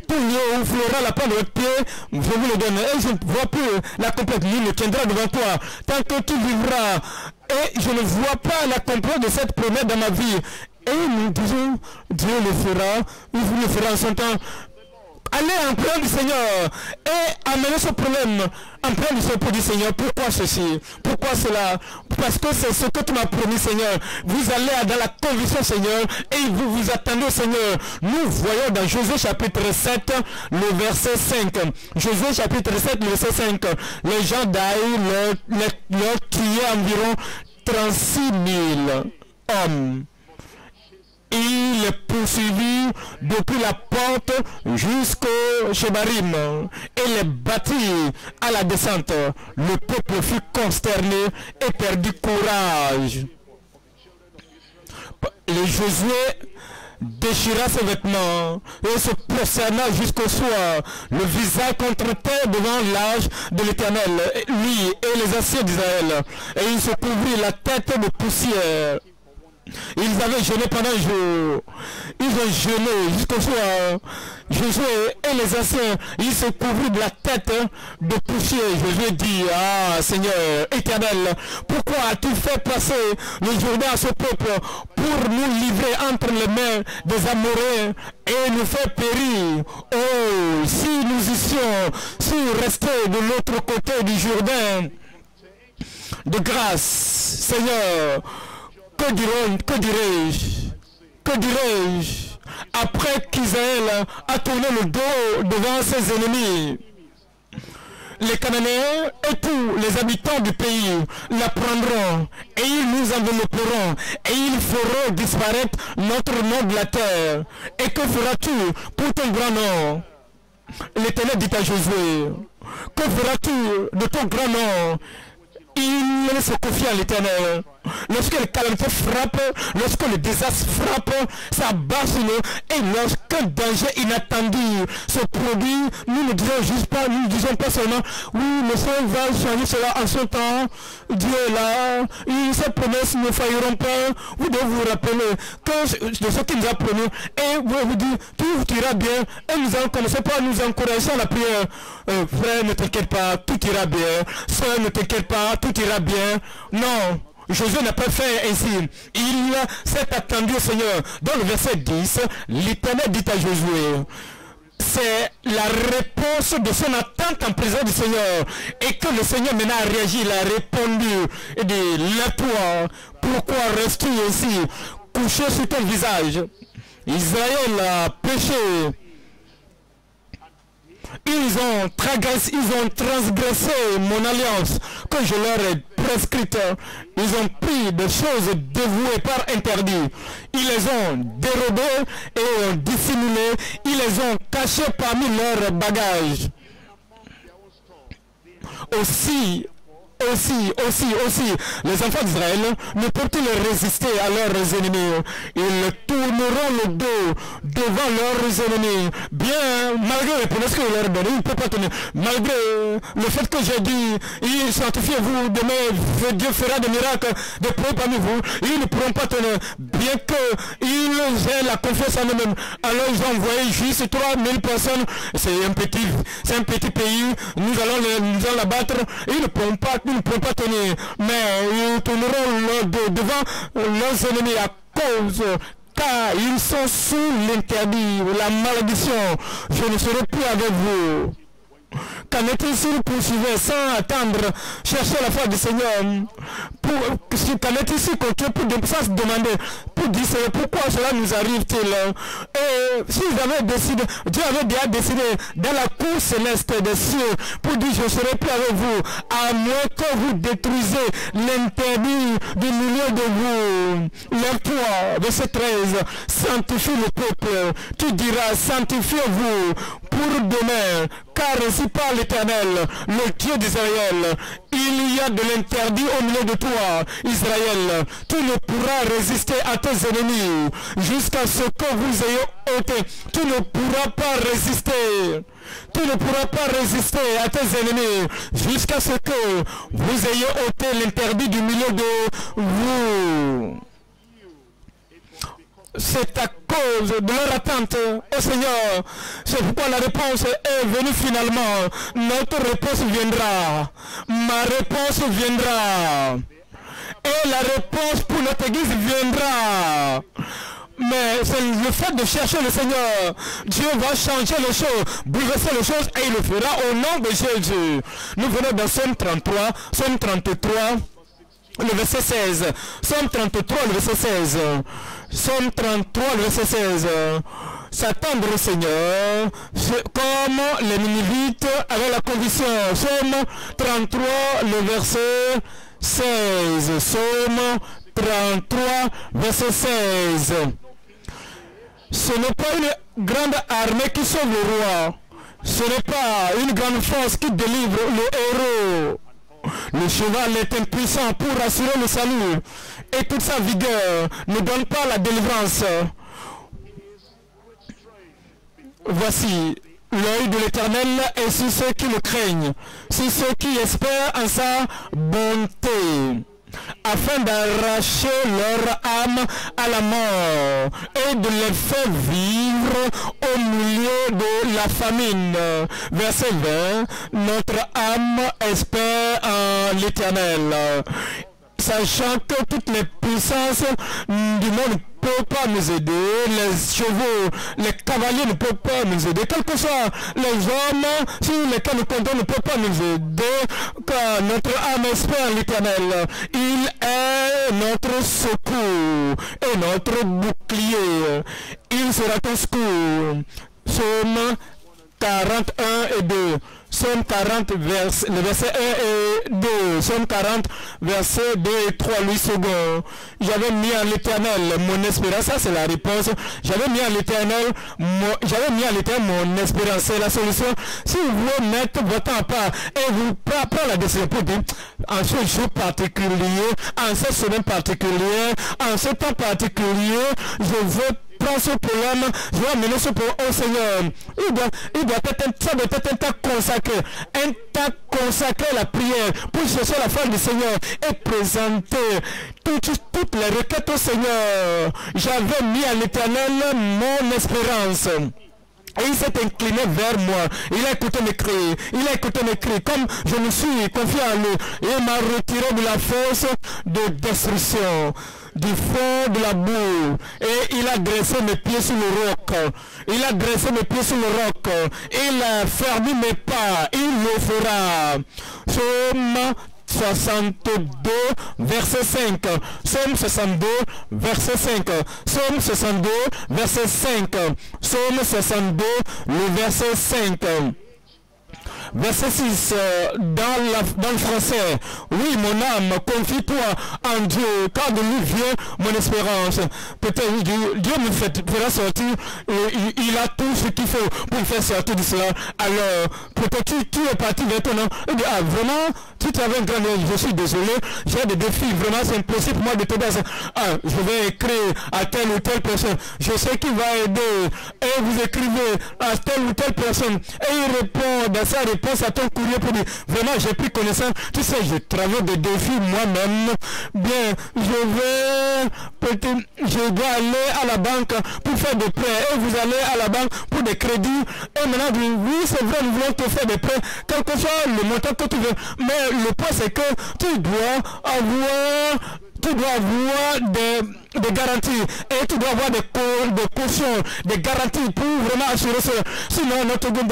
tout lieu où flora la plante de votre pied, je vous le donne, et je ne vois plus la complète, ni ne tiendra devant toi, tant que tu vivras, et je ne vois pas la complète de cette promesse dans ma vie. Et nous disons, Dieu le fera, il vous le fera en son temps. Allez en prière du Seigneur et amenez ce problème en prière du Seigneur du Seigneur. Pourquoi ceci? Pourquoi cela? Parce que c'est ce que tu m'as promis, Seigneur. Vous allez dans la conviction, Seigneur, et vous vous attendez, Seigneur. Nous voyons dans Josué chapitre sept, le verset cinq. Josué chapitre sept, le verset cinq. Les gens d'Aïe leur tuaient environ trente-six mille hommes. Il est poursuivi depuis la porte jusqu'au Shebarim et les battit à la descente. Le peuple fut consterné et perdit courage. Le Josué déchira ses vêtements et se prosterna jusqu'au soir, le visage contre terre devant l'âge de l'Éternel, lui et les anciens d'Israël. Et il se couvrit la tête de poussière. Ils avaient jeûné pendant un jour. Ils ont jeûné jusqu'au soir. Josué et les anciens, ils se couvrirent de la tête de poussière. Josué dit, ah Seigneur Éternel, pourquoi as-tu fait passer le Jourdain à ce peuple pour nous livrer entre les mains des Amoréens et nous faire périr? Oh, si nous issions, si nous restions de l'autre côté du Jourdain, de grâce, Seigneur, que dirais-je, que dirais-je, que dirais-je, après qu'Israël a tourné le dos devant ses ennemis? Les Cananéens et tous les habitants du pays la prendront et ils nous envelopperont et ils feront disparaître notre nom de la terre. Et que feras-tu pour ton grand nom? L'Éternel dit à Josué, que feras-tu de ton grand nom? Il se confie à l'Éternel. Lorsque les calamités frappent, lorsque le désastre frappe, ça bat sur nous, et lorsqu'un danger inattendu se produit, nous ne disons juste pas, nous ne disons pas seulement, oui, le Seigneur va changer cela en son temps, Dieu est là, et ses promesses ne failliront pas. Vous devez vous rappeler que de ce qu'il nous a promis, et vous vous dites, tout ira bien, et nous allons commencer par nous encourager à la prière. Euh, frère, ne t'inquiète pas, tout ira bien. Soeur, ne t'inquiète pas, tout ira bien. Non. Josué n'a pas fait ainsi. Il s'est attendu au Seigneur. Dans le verset dix, l'Éternel dit à Josué, c'est la réponse de son attente en présence du Seigneur. Et que le Seigneur maintenant a réagi, il a répondu. Et dit, lève-toi, pourquoi restes-tu ici, couché sur ton visage? Israël a péché. Ils ont traversé, ils ont transgressé mon alliance que je leur ai prescrite. Ils ont pris des choses dévouées par interdit. Ils les ont dérobées et ont dissimulées. Ils les ont cachées parmi leurs bagages. Aussi, aussi, aussi, aussi, les enfants d'Israël ne peuvent-ils résister à leurs ennemis. Ils tourneront le dos devant leurs ennemis. Bien, malgré les promesses que je leur donne, ils ne peuvent pas tenir. Malgré le fait que j'ai dit, ils sanctifiez-vous, demain Dieu fera des miracles, des preuves parmi vous, ils ne pourront pas tenir. Bien qu'ils aient la confiance en eux-mêmes, alors ils ont envoyé juste trois mille personnes. C'est un petit, c'est un petit pays, nous allons les, nous allons l'abattre, ils ne pourront pas Ils ne pourront pas tenir, mais ils tourneront de, devant leurs ennemis à cause, car ils sont sous l'interdit, la malédiction. Je ne serai plus avec vous. Qu'en est-il si vous poursuivez sans attendre, cherchez la foi du Seigneur? Qu'en est-il si continuez pour ça se demander, pour dire Seigneur, pourquoi cela nous arrive-t-il? Et si vous avez décidé, Dieu avait déjà décidé dans la cour céleste des cieux, pour dire je ne serai plus avec vous, à moins que vous détruisez l'interdit du milieu de vous. Le poids, verset treize, sanctifie le peuple, tu diras sanctifiez-vous pour demain, car ainsi par l'Éternel, le Dieu d'Israël, il y a de l'interdit au milieu de toi, Israël. Tu ne pourras résister à tes ennemis jusqu'à ce que vous ayez ôté. Tu ne pourras pas résister. Tu ne pourras pas résister à tes ennemis jusqu'à ce que vous ayez ôté l'interdit du milieu de vous. C'est à cause de leur attente au Seigneur. C'est pourquoi la réponse est venue finalement. Notre réponse viendra. Ma réponse viendra. Et la réponse pour notre Église viendra. Mais c'est le fait de chercher le Seigneur. Dieu va changer les choses, bouleverser les choses et il le fera au nom de Jésus. Nous venons dans Somme trente-trois, Somme trente-trois. Le verset seize, Somme trente-trois, le verset seize, Somme trente-trois, le verset seize, s'attendre au Seigneur, comme les Ninivites avaient la conviction. Somme trente-trois, le verset seize, Somme trente-trois, verset seize. Ce n'est pas une grande armée qui sauve le roi, ce n'est pas une grande force qui délivre le héros. Le cheval est impuissant pour assurer le salut et toute sa vigueur ne donne pas la délivrance. Voici, l'œil de l'Éternel est sur ceux qui le craignent, sur ceux qui espèrent en sa bonté, afin d'arracher leur âme à la mort et de les faire vivre au milieu de la famine. Verset vingt, notre âme espère en l'Éternel, sachant que toutes les puissances du monde ne peuvent pas nous aider, les chevaux, les cavaliers ne peuvent pas nous aider, quels que soient les hommes sur lesquels nous comptons ne peuvent pas nous aider, car notre âme espère l'Éternel. Il est notre secours et notre bouclier. Il sera ton secours. Somme quarante et un et deux. Somme quarante, vers, le verset un et deux. Somme quarante, verset deux et trois, huit secondes. J'avais mis à l'Éternel mon espérance. Ça, c'est la réponse. J'avais mis à l'Éternel j'avais mis à l'Éternel mon espérance. C'est la solution. Si vous mettez votre temps à part et vous prenez pas la décision pour dire en ce jour particulier, en cette semaine particulière, en ce temps particulier, je veux prends ce problème, je vais amener ce problème au Seigneur. Il doit, il doit être, ça doit être un temps consacré, un temps consacré à la prière pour chercher la face du Seigneur et présenter toutes, toutes les requêtes au Seigneur. J'avais mis à l'Éternel mon espérance. Et il s'est incliné vers moi. Il a écouté mes cris. Il a écouté mes cris. Comme je me suis confié en lui, il m'a retiré de la fosse de destruction, du fond de la boue. Et il a dressé mes pieds sur le roc. Il a dressé mes pieds sur le roc. Il a fermé mes pas. Il le fera. Somme soixante-deux, verset cinq. Somme soixante-deux, verset cinq. Somme soixante-deux, verset cinq. Somme soixante-deux, le verset cinq. Verset six, dans, la, dans le français. Oui, mon âme, confie-toi en Dieu, car de lui vient mon espérance. Peut-être Dieu, Dieu me fait, fera sortir, et il, il a tout ce qu'il faut pour me faire sortir de cela. Alors, peut-être tu, tu es parti vers ton âme. Et bien, ah, vraiment, tu travailles grandement, je suis désolé, j'ai des défis, vraiment, c'est impossible pour moi de te dire, ah, je vais écrire à telle ou telle personne, je sais qui va aider, et vous écrivez à telle ou telle personne, et il répond dans sa réponse à ton courrier pour dire, vraiment j'ai pris connaissance, tu sais, je travaille des défis moi-même, bien, je vais, peut-être, je dois aller à la banque pour faire des prêts, et vous allez à la banque pour des crédits, et maintenant, vous dites, oui, c'est vrai, nous voulons te faire des prêts, quel que soit le montant que tu veux, mais le point c'est que tu dois avoir, tu dois avoir des... de garantie, et tu dois avoir des, co des cautions, des garanties pour vraiment assurer cela. Sinon, notre groupe,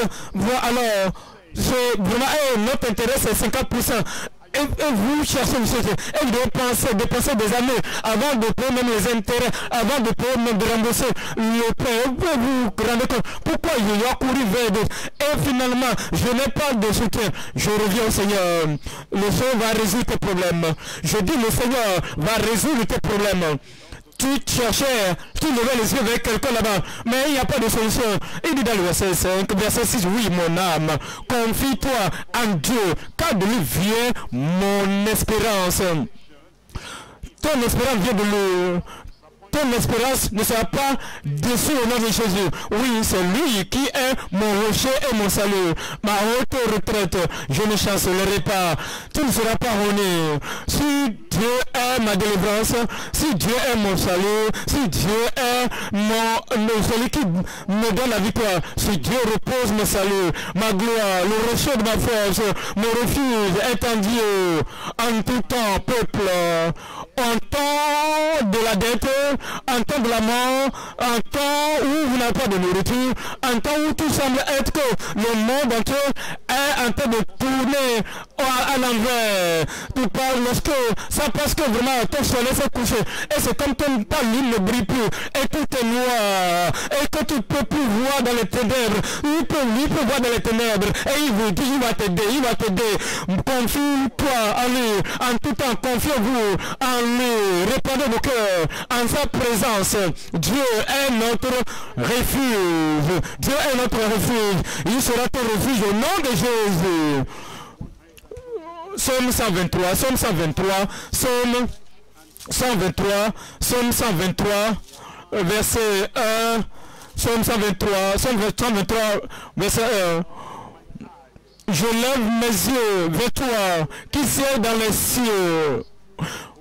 alors, vraiment, eh, notre intérêt c'est cinquante pour cent. Et, et vous cherchez une société, et vous devez penser, dépenser des années avant de payer même les intérêts, avant de payer même de rembourser le prêt. Vous vous rendez compte pourquoi je dois courir vers d'autres. Et finalement, je n'ai pas de soutien. Je reviens au Seigneur. Le Seigneur va résoudre tes problèmes. Je dis, le Seigneur va résoudre tes problèmes. Tu cherchais, tu levais les yeux vers quelqu'un là-bas, mais il n'y a pas de solution. Il dit dans le verset cinq, verset six, oui, mon âme, confie-toi en Dieu, car de lui vient mon espérance. Ton espérance vient de lui. Ton espérance ne sera pas déçue au nom de Jésus. Oui, c'est lui qui est mon rocher et mon salut. Ma haute retraite, je ne chancellerai pas. Tu ne seras pas honné. Si Dieu est ma délivrance, si Dieu est mon salut, si Dieu est mon, celui qui me donne la victoire, si Dieu repose mon salut, ma gloire, le rocher de ma force, mon refuge est en Dieu. En tout temps, peuple, en temps de la dette, en temps de la mort, en temps où vous n'avez pas de nourriture, en temps où tout semble être que le monde entier est en train de tourner à l'envers. Tout parle lorsque ça passe que vraiment ton soleil s'est couché. Et c'est comme ton palme ne brille plus. Et tout est noir. Et que tu ne peux plus voir dans les ténèbres. Il peut, il peut voir dans les ténèbres. Et il vous dit, il va t'aider, il va t'aider. Confie-toi en lui. En tout temps, confiez-vous en lui. Répandez vos cœurs. En sa présence, Dieu est notre refuge. Dieu est notre refuge. Il sera ton refuge au nom de Jésus. Somme cent vingt-trois, Somme cent vingt-trois, Somme cent vingt-trois, Somme cent vingt-trois, verset un, Somme cent vingt-trois, Somme cent vingt-trois, verset un. Je lève mes yeux vers toi qui siège dans les cieux.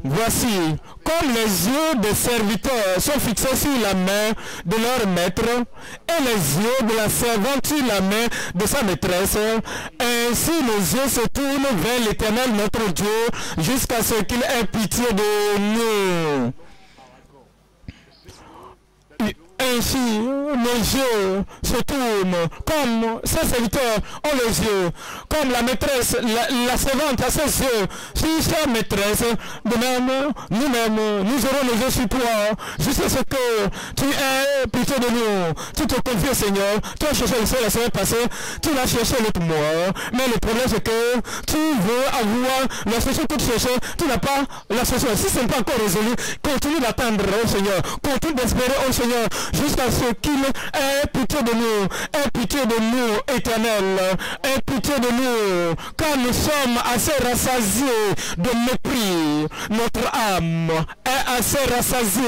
Voici, comme les yeux des serviteurs sont fixés sur la main de leur maître, et les yeux de la servante sur la main de sa maîtresse, ainsi nos yeux se tournent vers l'Éternel notre Dieu, jusqu'à ce qu'il ait pitié de nous. Ainsi, nos yeux se tournent, comme ses serviteurs ont les yeux, comme la maîtresse, la, la servante a ses yeux, si sa maîtresse, de même, nous-mêmes, nous aurons nos yeux sur toi, jusqu'à ce que tu aies pitié de nous. Tu te confies au Seigneur, tu as cherché le Seigneur la semaine passée, tu l'as cherché l'autre mois, mais le problème c'est que tu veux avoir la solution que tu cherchais, tu n'as pas la solution. Si ce n'est pas encore résolu, continue d'attendre au Seigneur, continue d'espérer au Seigneur, jusqu'à ce qu'il ait pitié de nous, ait pitié de nous, Éternel, ait pitié de nous, car nous sommes assez rassasiés de mépris, notre âme est assez rassasiée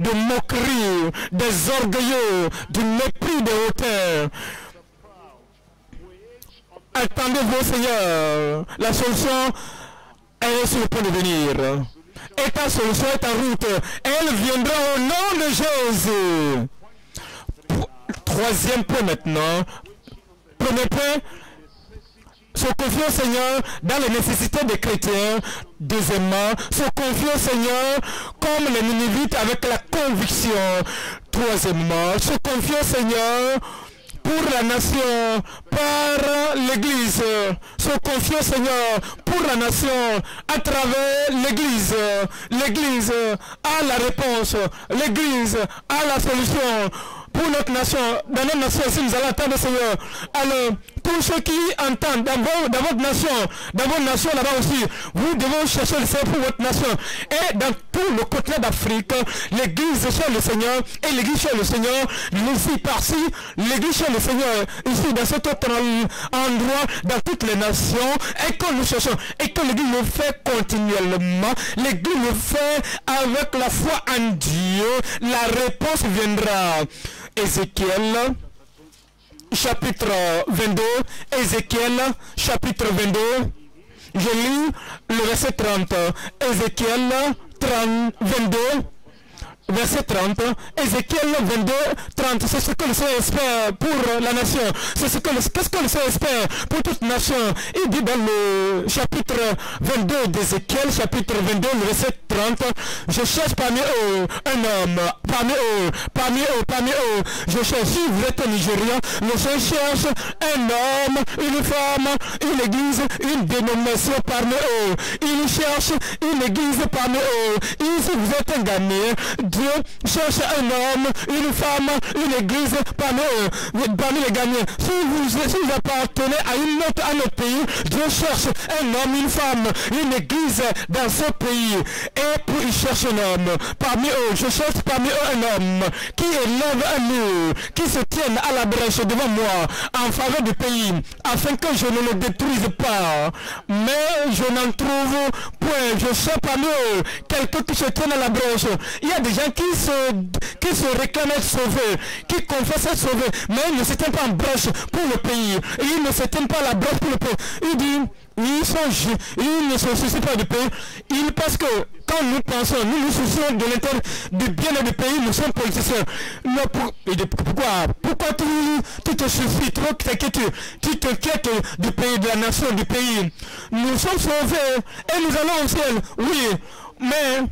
de moquerie, des orgueilleux, du mépris de hauteur. Attendez-vous, Seigneur, la solution est sur le point de venir. Et ta solution est en route. Elle viendra au nom de Jésus. Troisième point maintenant. Premier point, se confier au Seigneur dans les nécessités des chrétiens. Deuxièmement, se confier au Seigneur comme les Ninivites avec la conviction. Troisièmement, se confier au Seigneur pour la nation, par l'Église. Sois confiant, Seigneur, pour la nation, à travers l'Église. L'Église a la réponse, l'Église a la solution pour notre nation. Dans notre nation, si nous allons attendre, Seigneur, alors, pour ceux qui entendent, dans, vos, dans votre nation, dans votre nation là-bas aussi, vous devez chercher le Seigneur pour votre nation. Et dans tout le continent d'Afrique, l'Église cherche le Seigneur, et l'Église cherche le Seigneur, ici, par-ci, l'Église cherche le Seigneur, ici, dans cet autre endroit, dans toutes les nations, et que nous cherchons, et que l'Église le fait continuellement, l'Église le fait avec la foi en Dieu, la réponse viendra. Ézéchiel, chapitre vingt-deux, Ézéchiel, chapitre vingt-deux, je lis le verset trente, Ézéchiel trente, vingt-deux, verset trente, Ézéchiel vingt-deux, trente, c'est ce que le Seigneur espère pour la nation, c'est ce que le, qu'est-ce que le Seigneur espère pour toute nation. Il dit dans le chapitre vingt-deux d'Ézéchiel, chapitre vingt-deux, verset trente, je cherche parmi eux un homme, parmi eux, parmi eux, parmi eux, je cherche, si vous êtes Nigérien, le Seigneur cherche un homme, une femme, une église, une dénomination parmi eux, il cherche une église parmi eux, et si vous êtes un Ghanéen, Dieu cherche un homme, une femme, une église parmi eux, parmi les Ghanéens. Si vous, si vous appartenez à, une autre, à notre pays, Dieu cherche un homme, une femme, une église dans ce pays. Et puis il cherche un homme. Parmi eux, je cherche parmi eux un homme qui élève un mur, qui se tienne à la brèche devant moi, en faveur du pays, afin que je ne le détruise pas. Mais je n'en trouve point. Je cherche parmi eux quelqu'un qui se tienne à la brèche. Il y a des gens qui se, qui se réclament être sauvés, qui confessent être sauvés, mais ils ne se tiennent pas en brèche pour le pays, et ils ne se tiennent pas à la brèche pour le pays. Il dit, ils, sont, ils ne se soucient pas du pays, ils, parce que quand nous pensons, nous nous soucions de l'intérêt du bien du pays, nous sommes politiciens. Non, pour, et de, pourquoi Pourquoi tu, tu te soucies trop, t'inquiètes, tu t'inquiètes du pays, de la nation, du pays. Nous sommes sauvés et nous allons au ciel, oui, mais...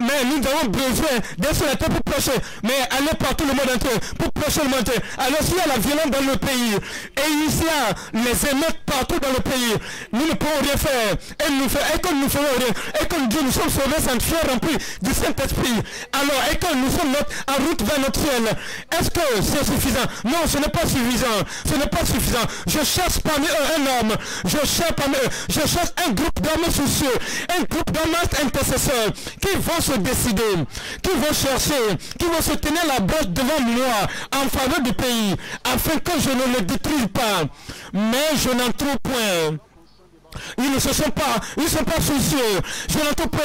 Mais nous avons besoin d'être sur la terre pour prêcher. Mais aller partout le monde entier, pour prêcher le monde entier. Alors s'il y a la violence dans le pays, et il y a les émeutes partout dans le pays, nous ne pouvons rien faire. Et, nous, et comme nous faisons rien, et comme Dieu nous sommes sauvés, sans foi remplis du Saint-Esprit. Alors, et quand nous sommes notre, en route vers notre ciel, est-ce que c'est suffisant? Non, ce n'est pas suffisant. Ce n'est pas suffisant. Je cherche parmi eux un homme. Je cherche parmi eux. Je cherche un groupe d'hommes soucieux, un groupe d'hommes intercesseurs qui vont se décider, qui vont chercher, qui vont se tenir la brèche devant moi en faveur du pays, afin que je ne le détruise pas. Mais je n'en trouve point. Ils ne se sont pas, ils ne sont pas soucieux, je n'entends pas,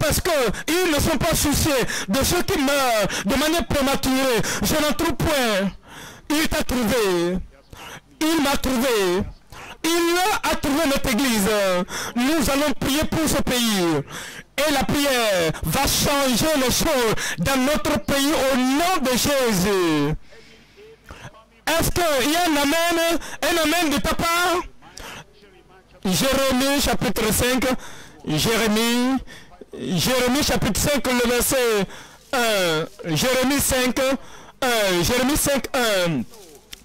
parce que ils ne sont pas soucieux de ceux qui meurent de manière prématurée, je n'en trouve point. Il t'a trouvé, il m'a trouvé. Il a trouvé notre église. Nous allons prier pour ce pays. Et la prière va changer les choses dans notre pays au nom de Jésus. Est-ce qu'il y a un amen, un amen de ta part? Jérémie chapitre cinq. Jérémie. Jérémie chapitre cinq, le verset un. Jérémie cinq, un. Jérémie cinq, un.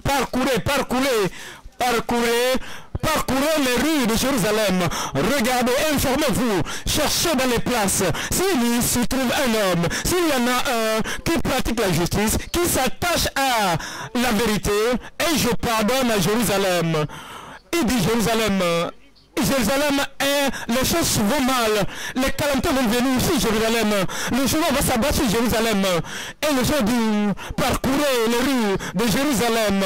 Parcourez, parcourez, parcourez. Parcourez les rues de Jérusalem, regardez, informez-vous, cherchez dans les places. S'il s'y trouve un homme, s'il y en a un qui pratique la justice, qui s'attache à la vérité, et je pardonne à Jérusalem. Il dit Jérusalem. Jérusalem est, les choses vont mal, les calamités vont venir sur Jérusalem, le jour va s'abattre sur Jérusalem, et le jour dit, parcourez les rues de Jérusalem,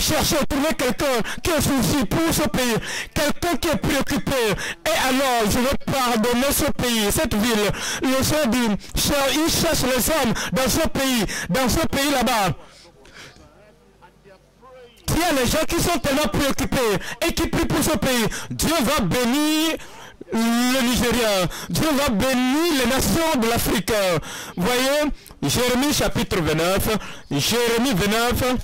cherchez à trouver quelqu'un qui est souci pour ce pays, quelqu'un qui est préoccupé, et alors je vais pardonner ce pays, cette ville, le jour dit, il cherche les hommes dans ce pays, dans ce pays là-bas. Il y a les gens qui sont tellement préoccupés et qui prient pour ce pays. Dieu va bénir le Nigéria. Dieu va bénir les nations de l'Afrique. Voyez, Jérémie chapitre vingt-neuf, Jérémie vingt-neuf,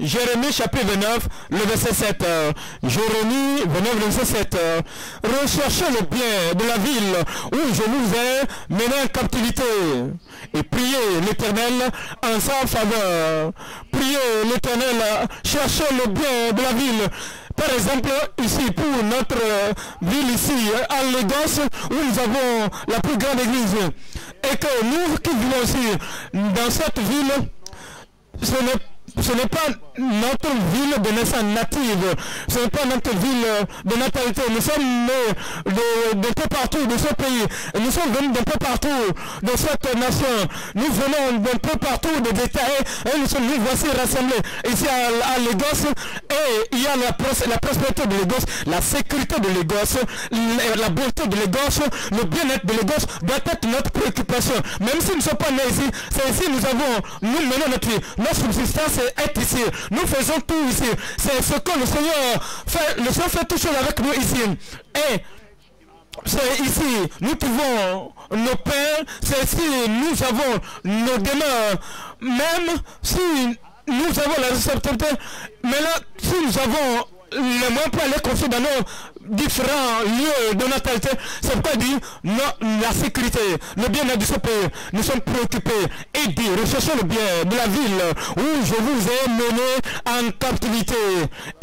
Jérémie chapitre vingt-neuf, le verset sept. Jérémie vingt-neuf, le verset sept. Recherchez le bien de la ville où je vous ai mené en captivité et priez l'Éternel en sa faveur. Priez Dieu, l'Éternel, cherchez le bien de la ville. Par exemple, ici, pour notre ville ici, à Lagos, où nous avons la plus grande église. Et que nous qui vivons ici, dans cette ville, ce n'est pas... Ce n'est pas notre ville de naissance native, ce n'est pas notre ville de natalité. Nous sommes nés de, de peu partout de ce pays. Nous sommes venus de peu partout de cette nation. Nous venons de peu partout de détails et nous sommes nous voici rassemblés ici à, à Lagos. Et il y a la, pros, la prospérité de Lagos, la sécurité de Lagos, la, la beauté de Lagos, le bien-être de Lagos doit être notre préoccupation. Même si nous ne sommes pas nés ici, c'est ici nous avons, nous menons notre vie, notre subsistance. Être ici, nous faisons tout ici, c'est ce que le Seigneur fait, le Seigneur fait tout seul avec nous ici, et c'est ici, nous trouvons nos pères, c'est ici, nous avons nos demeures, même si nous avons la responsabilité, mais là, si nous avons les moyens pour aller construire dans nos différents lieux de natalité, c'est pourquoi il dit non, la sécurité, le bien-être de ce pays, nous sommes préoccupés et dit recherchez le bien de la ville où je vous ai mené en captivité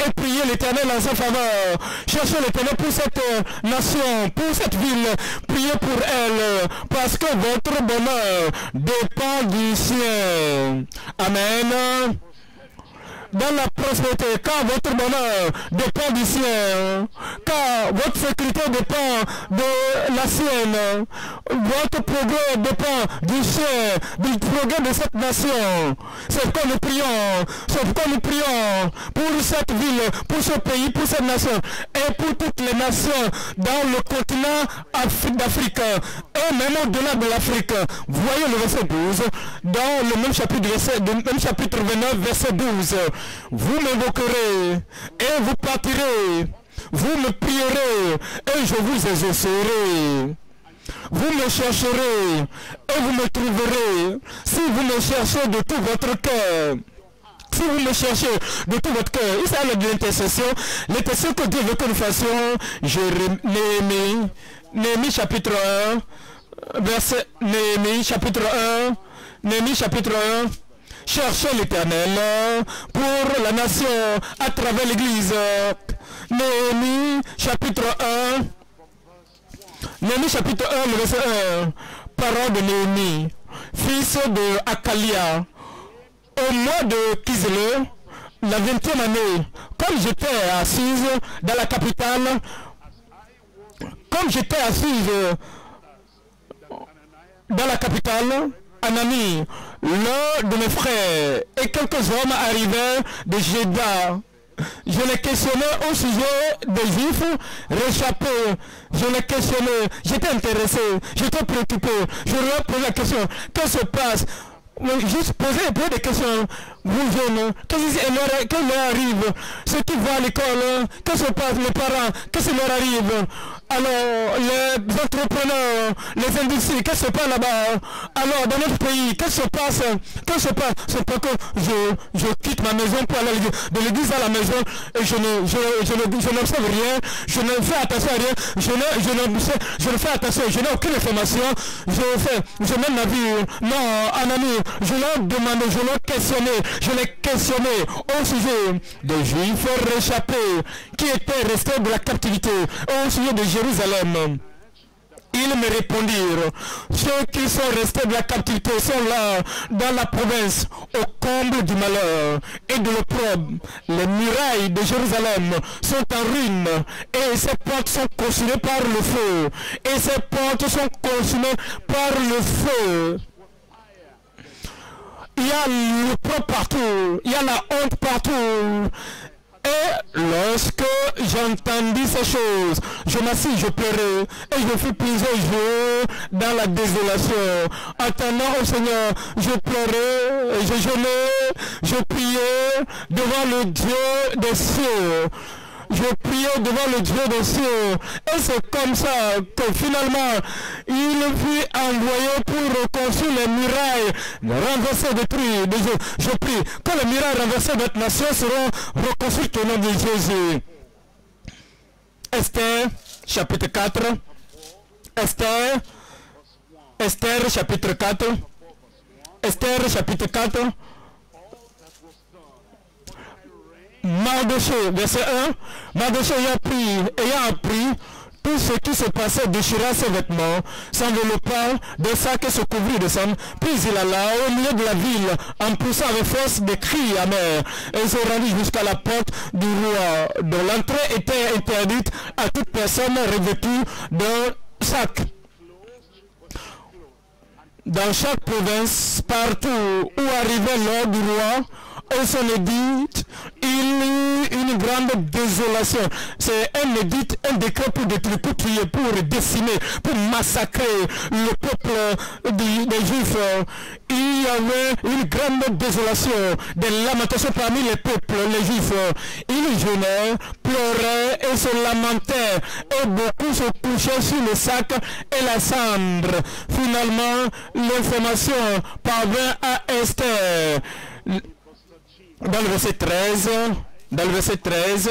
et priez l'Éternel en sa faveur, cherchez l'Éternel pour cette nation, pour cette ville, priez pour elle parce que votre bonheur dépend du ciel. Amen. Dans la prospérité, car votre bonheur dépend du ciel, car votre sécurité dépend de la sienne, votre progrès dépend du ciel, du progrès de cette nation. C'est pourquoi nous prions, c'est pourquoi nous prions pour cette ville, pour ce pays, pour cette nation, et pour toutes les nations dans le continent d'Afrique, et même au-delà de l'Afrique. Voyez le verset douze, dans le même chapitre, verset, le même chapitre vingt-neuf, verset douze. Vous m'invoquerez et vous partirez, vous me prierez et je vous exaucerai. Vous me chercherez et vous me trouverez si vous me cherchez de tout votre cœur. Si vous me cherchez de tout votre cœur, il s'agit de l'intercession, l'intercession que Dieu veut que nous fassions. Néhémie, Néhémie chapitre un, verset Néhémie chapitre un, Néhémie chapitre un. Cherchez l'Éternel pour la nation à travers l'Église. Néhémie chapitre un. Néhémie chapitre un, verset un. Parole de Néhémie, fils de Akalia. Au mois de Kislev, la vingtième année, comme j'étais assise dans la capitale, comme j'étais assise dans la capitale, Anani, l'un de mes frères, et quelques hommes arrivèrent de Jéda. Je les questionnais au sujet des Juifs réchappés. Je les questionnais, j'étais intéressé, j'étais préoccupé. Je leur posais la question, que se passe? Juste poser un peu de questions, vous jeunes, qu'est-ce qui leur arrive? Ceux qui vont à l'école, qu'est-ce qui se passe? Les parents, qu'est-ce qui leur arrive? Alors, les entrepreneurs, les industries, qu'est-ce qui se passe là-bas? Alors, dans notre pays, qu'est-ce qui se passe? Qu'est-ce qui se passe? C'est pas que je, je quitte ma maison pour aller de l'église à la maison et je ne je, je, je, je n'observe rien, je ne fais attention à rien, je ne, je ne, je ne fais attention, je n'ai aucune information, je fais, je mène ma vie, non, en ami. Je leur demandais, je leur questionnais, je les questionnais au sujet des Juifs réchappés qui étaient restés de la captivité, au sujet de Jérusalem. Ils me répondirent, ceux qui sont restés de la captivité sont là, dans la province, au comble du malheur et de l'opprobre. Les murailles de Jérusalem sont en ruine, et ses portes sont consumées par le feu, et ses portes sont consumées par le feu. Il y a l'opprobre partout, il y a la honte partout. Et lorsque j'entendis ces choses, je m'assis, je pleurais, et je fus plusieurs jours dans la désolation. Attendant au Seigneur, je pleurais, je jeûnais, je priais devant le Dieu des cieux. Je priais devant le Dieu des cieux. Et c'est comme ça que finalement, il fut envoyé pour reconstruire les murailles renversées, détruites. Je, je prie que les murailles renversées de notre nation seront reconstruites au nom de Jésus. Esther, chapitre quatre. Esther, Esther, chapitre quatre. Esther, chapitre quatre. Mardochée, verset un, Mardochée ayant pris, ayant appris tout ce qui se passait, déchira ses vêtements, s'enveloppa de sacs et se couvrit de sang. Puis il alla au milieu de la ville, en poussant avec force des cris amers, et se rendit jusqu'à la porte du roi, dont l'entrée était interdite à toute personne revêtue d'un sac. Dans chaque province, partout où arrivait l'ordre du roi, et son édit, il y eut une grande désolation. C'est un édit, un décret pour détruire, pour tuer, pour décimer, pour massacrer le peuple des, des Juifs. Il y avait une grande désolation, des lamentations parmi les peuples, les Juifs. Ils jeûnaient, pleuraient et se lamentaient, et beaucoup se couchaient sur le sac et la cendre. Finalement, l'information parvint à Esther. Dans le verset treize, dans le verset treize,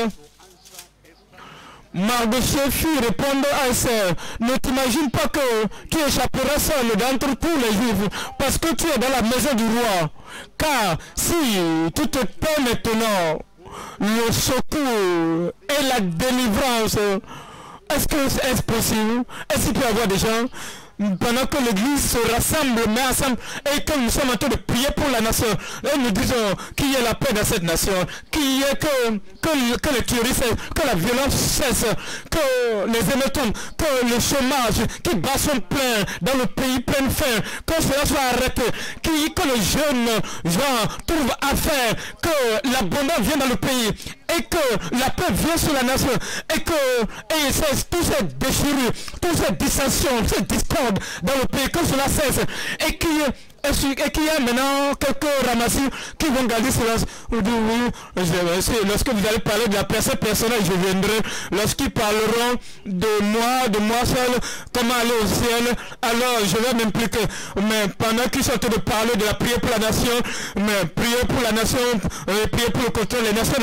Mardochée fit répondre à Esther, ne t'imagine pas que tu échapperas seul d'entre tous les Juifs, parce que tu es dans la maison du roi. Car si tu te tais maintenant, le secours et la délivrance, est-ce que c'est possible? Est-ce qu'il peut y avoir des gens? Pendant que l'Église se rassemble, mais ensemble, et que nous sommes en train de prier pour la nation, et nous disons qu'il y ait la paix dans cette nation, qu'il y ait que, que, que les tueries cessent, que la violence cesse, que les émettons, que le chômage qui bat son plein dans le pays pleine faim, que cela soit arrêté, que, que les jeunes gens trouvent à faire, que l'abondance vienne dans le pays, et que la paix vient sur la nation, et que et cesse toutes ces déchirures, toutes ces dissensions, ces discordes, dans le pays, que cela cesse et qu'il qu y a maintenant quelques ramassis qui vont garder silence. Vous dites oui, je, lorsque vous allez parler de la personne personnelle, je viendrai. Lorsqu'ils parleront de moi, de moi seul, comment aller au ciel, alors je vais m'impliquer. Mais pendant qu'ils sont en train de parler de la prière pour la nation, mais prier pour la nation, euh, prier pour le continent, les nations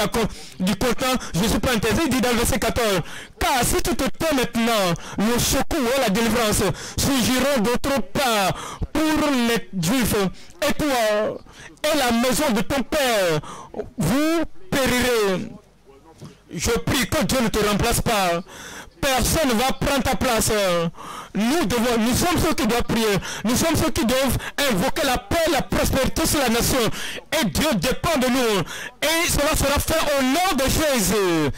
du continent, je ne suis pas intéressé, dit dans le verset quatorze. Car si tu te tais maintenant, le secours et la délivrance surgiront d'autre part pour les Juifs, et toi et la maison de ton père, vous périrez. Je prie que Dieu ne te remplace pas. Personne ne va prendre ta place. Nous devons, nous sommes ceux qui doivent prier. Nous sommes ceux qui doivent invoquer la paix, la prospérité sur la nation. Et Dieu dépend de nous. Et cela sera fait au nom de Jésus.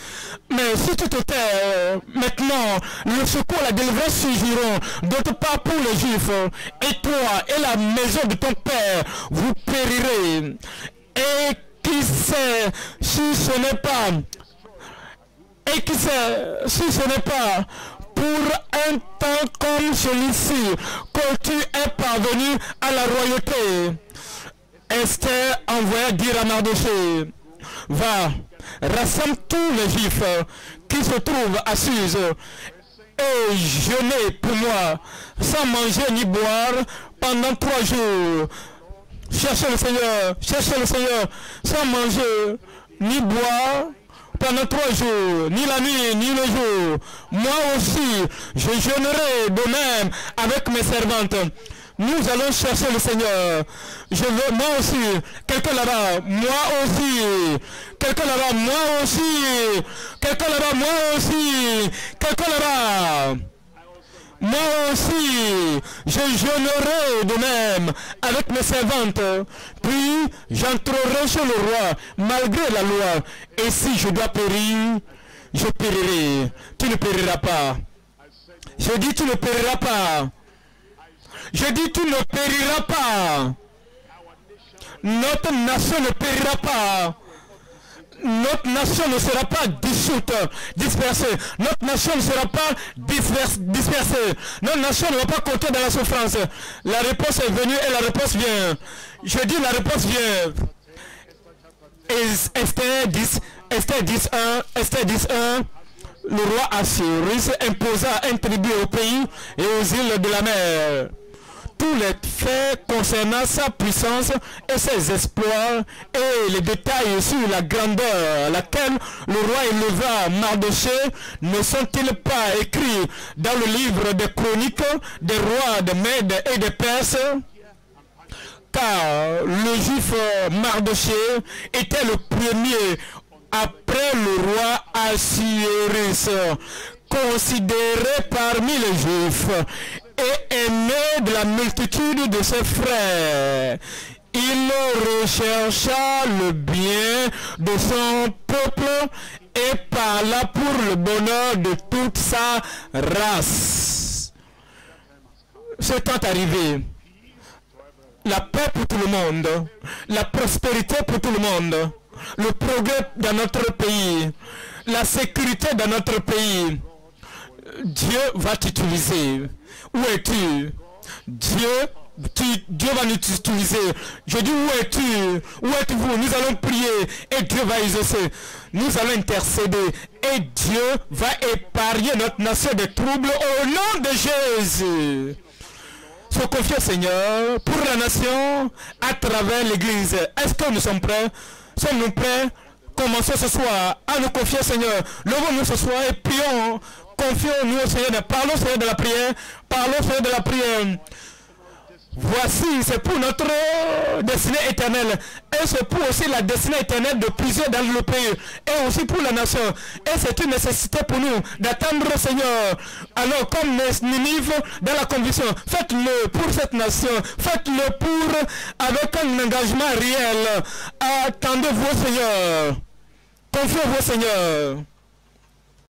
Mais si tu te tais, maintenant, le secours, la délivrance surgiront, d'autre part pour les Juifs. Et toi et la maison de ton père, vous périrez. Et qui sait si ce n'est pas... Et qui sait, si ce n'est pas pour un temps comme celui-ci, que tu es parvenu à la royauté. Esther envoya dire à Mardochée, va, rassemble tous les Juifs qui se trouvent à Suse, et jeûnez pour moi, sans manger ni boire, pendant trois jours. Cherchez le Seigneur, cherchez le Seigneur, sans manger ni boire, pendant trois jours, ni la nuit, ni le jour. Moi aussi, je jeûnerai de même avec mes servantes. Nous allons chercher le Seigneur. Je veux, moi aussi, quelqu'un là-bas, moi aussi, quelqu'un là-bas, moi aussi, quelqu'un là-bas, moi aussi, quelqu'un là-bas. Moi aussi, je jeûnerai de même avec mes servantes. Puis, j'entrerai chez le roi, malgré la loi. Et si je dois périr, je périrai. Tu ne périras pas. Je dis, tu ne périras pas. Je dis, tu ne périras pas. Notre nation ne périra pas. Notre nation ne sera pas dissoute, dispersée. Notre nation ne sera pas dispersée. Notre nation ne va pas compter dans la souffrance. La réponse est venue et la réponse vient. Je dis la réponse vient. Esther dix, Esther dix, un, Esther dix, un. Le roi Assuérus imposa un tribut au pays et aux îles de la mer. Tous les faits concernant sa puissance et ses exploits et les détails sur la grandeur à laquelle le roi éleva Mardochée ne sont-ils pas écrits dans le livre des chroniques des rois, des Mèdes et des Perses? Car le juif Mardochée était le premier après le roi Assuérus, considéré parmi les Juifs et aimé de la multitude de ses frères. Il rechercha le bien de son peuple et parla pour le bonheur de toute sa race. Ce temps arrivé, la paix pour tout le monde, la prospérité pour tout le monde, le progrès dans notre pays, la sécurité dans notre pays. Dieu va t'utiliser. Où es-tu? Dieu, tu, Dieu va nous t'utiliser. Je dis où es-tu? Où êtes-vous? Nous allons prier et Dieu va exaucer. Nous allons intercéder et Dieu va épargner notre nation des troubles au nom de Jésus. Faut confier au Seigneur pour la nation à travers l'Église. Est-ce que nous sommes prêts? Sommes-nous prêts? Commençons ce soir à nous confier au Seigneur. Levons-nous ce soir et prions. Confions-nous au Seigneur. Parlons au Seigneur de la prière. Parlons au Seigneur de la prière. Voici, c'est pour notre destinée éternelle. Et c'est pour aussi la destinée éternelle de plusieurs dans le pays. Et aussi pour la nation. Et c'est une nécessité pour nous d'attendre le Seigneur. Alors comme Ninive dans la conviction, faites-le pour cette nation. Faites-le pour, avec un engagement réel. Attendez-vous au Seigneur. Confiez-vous au Seigneur.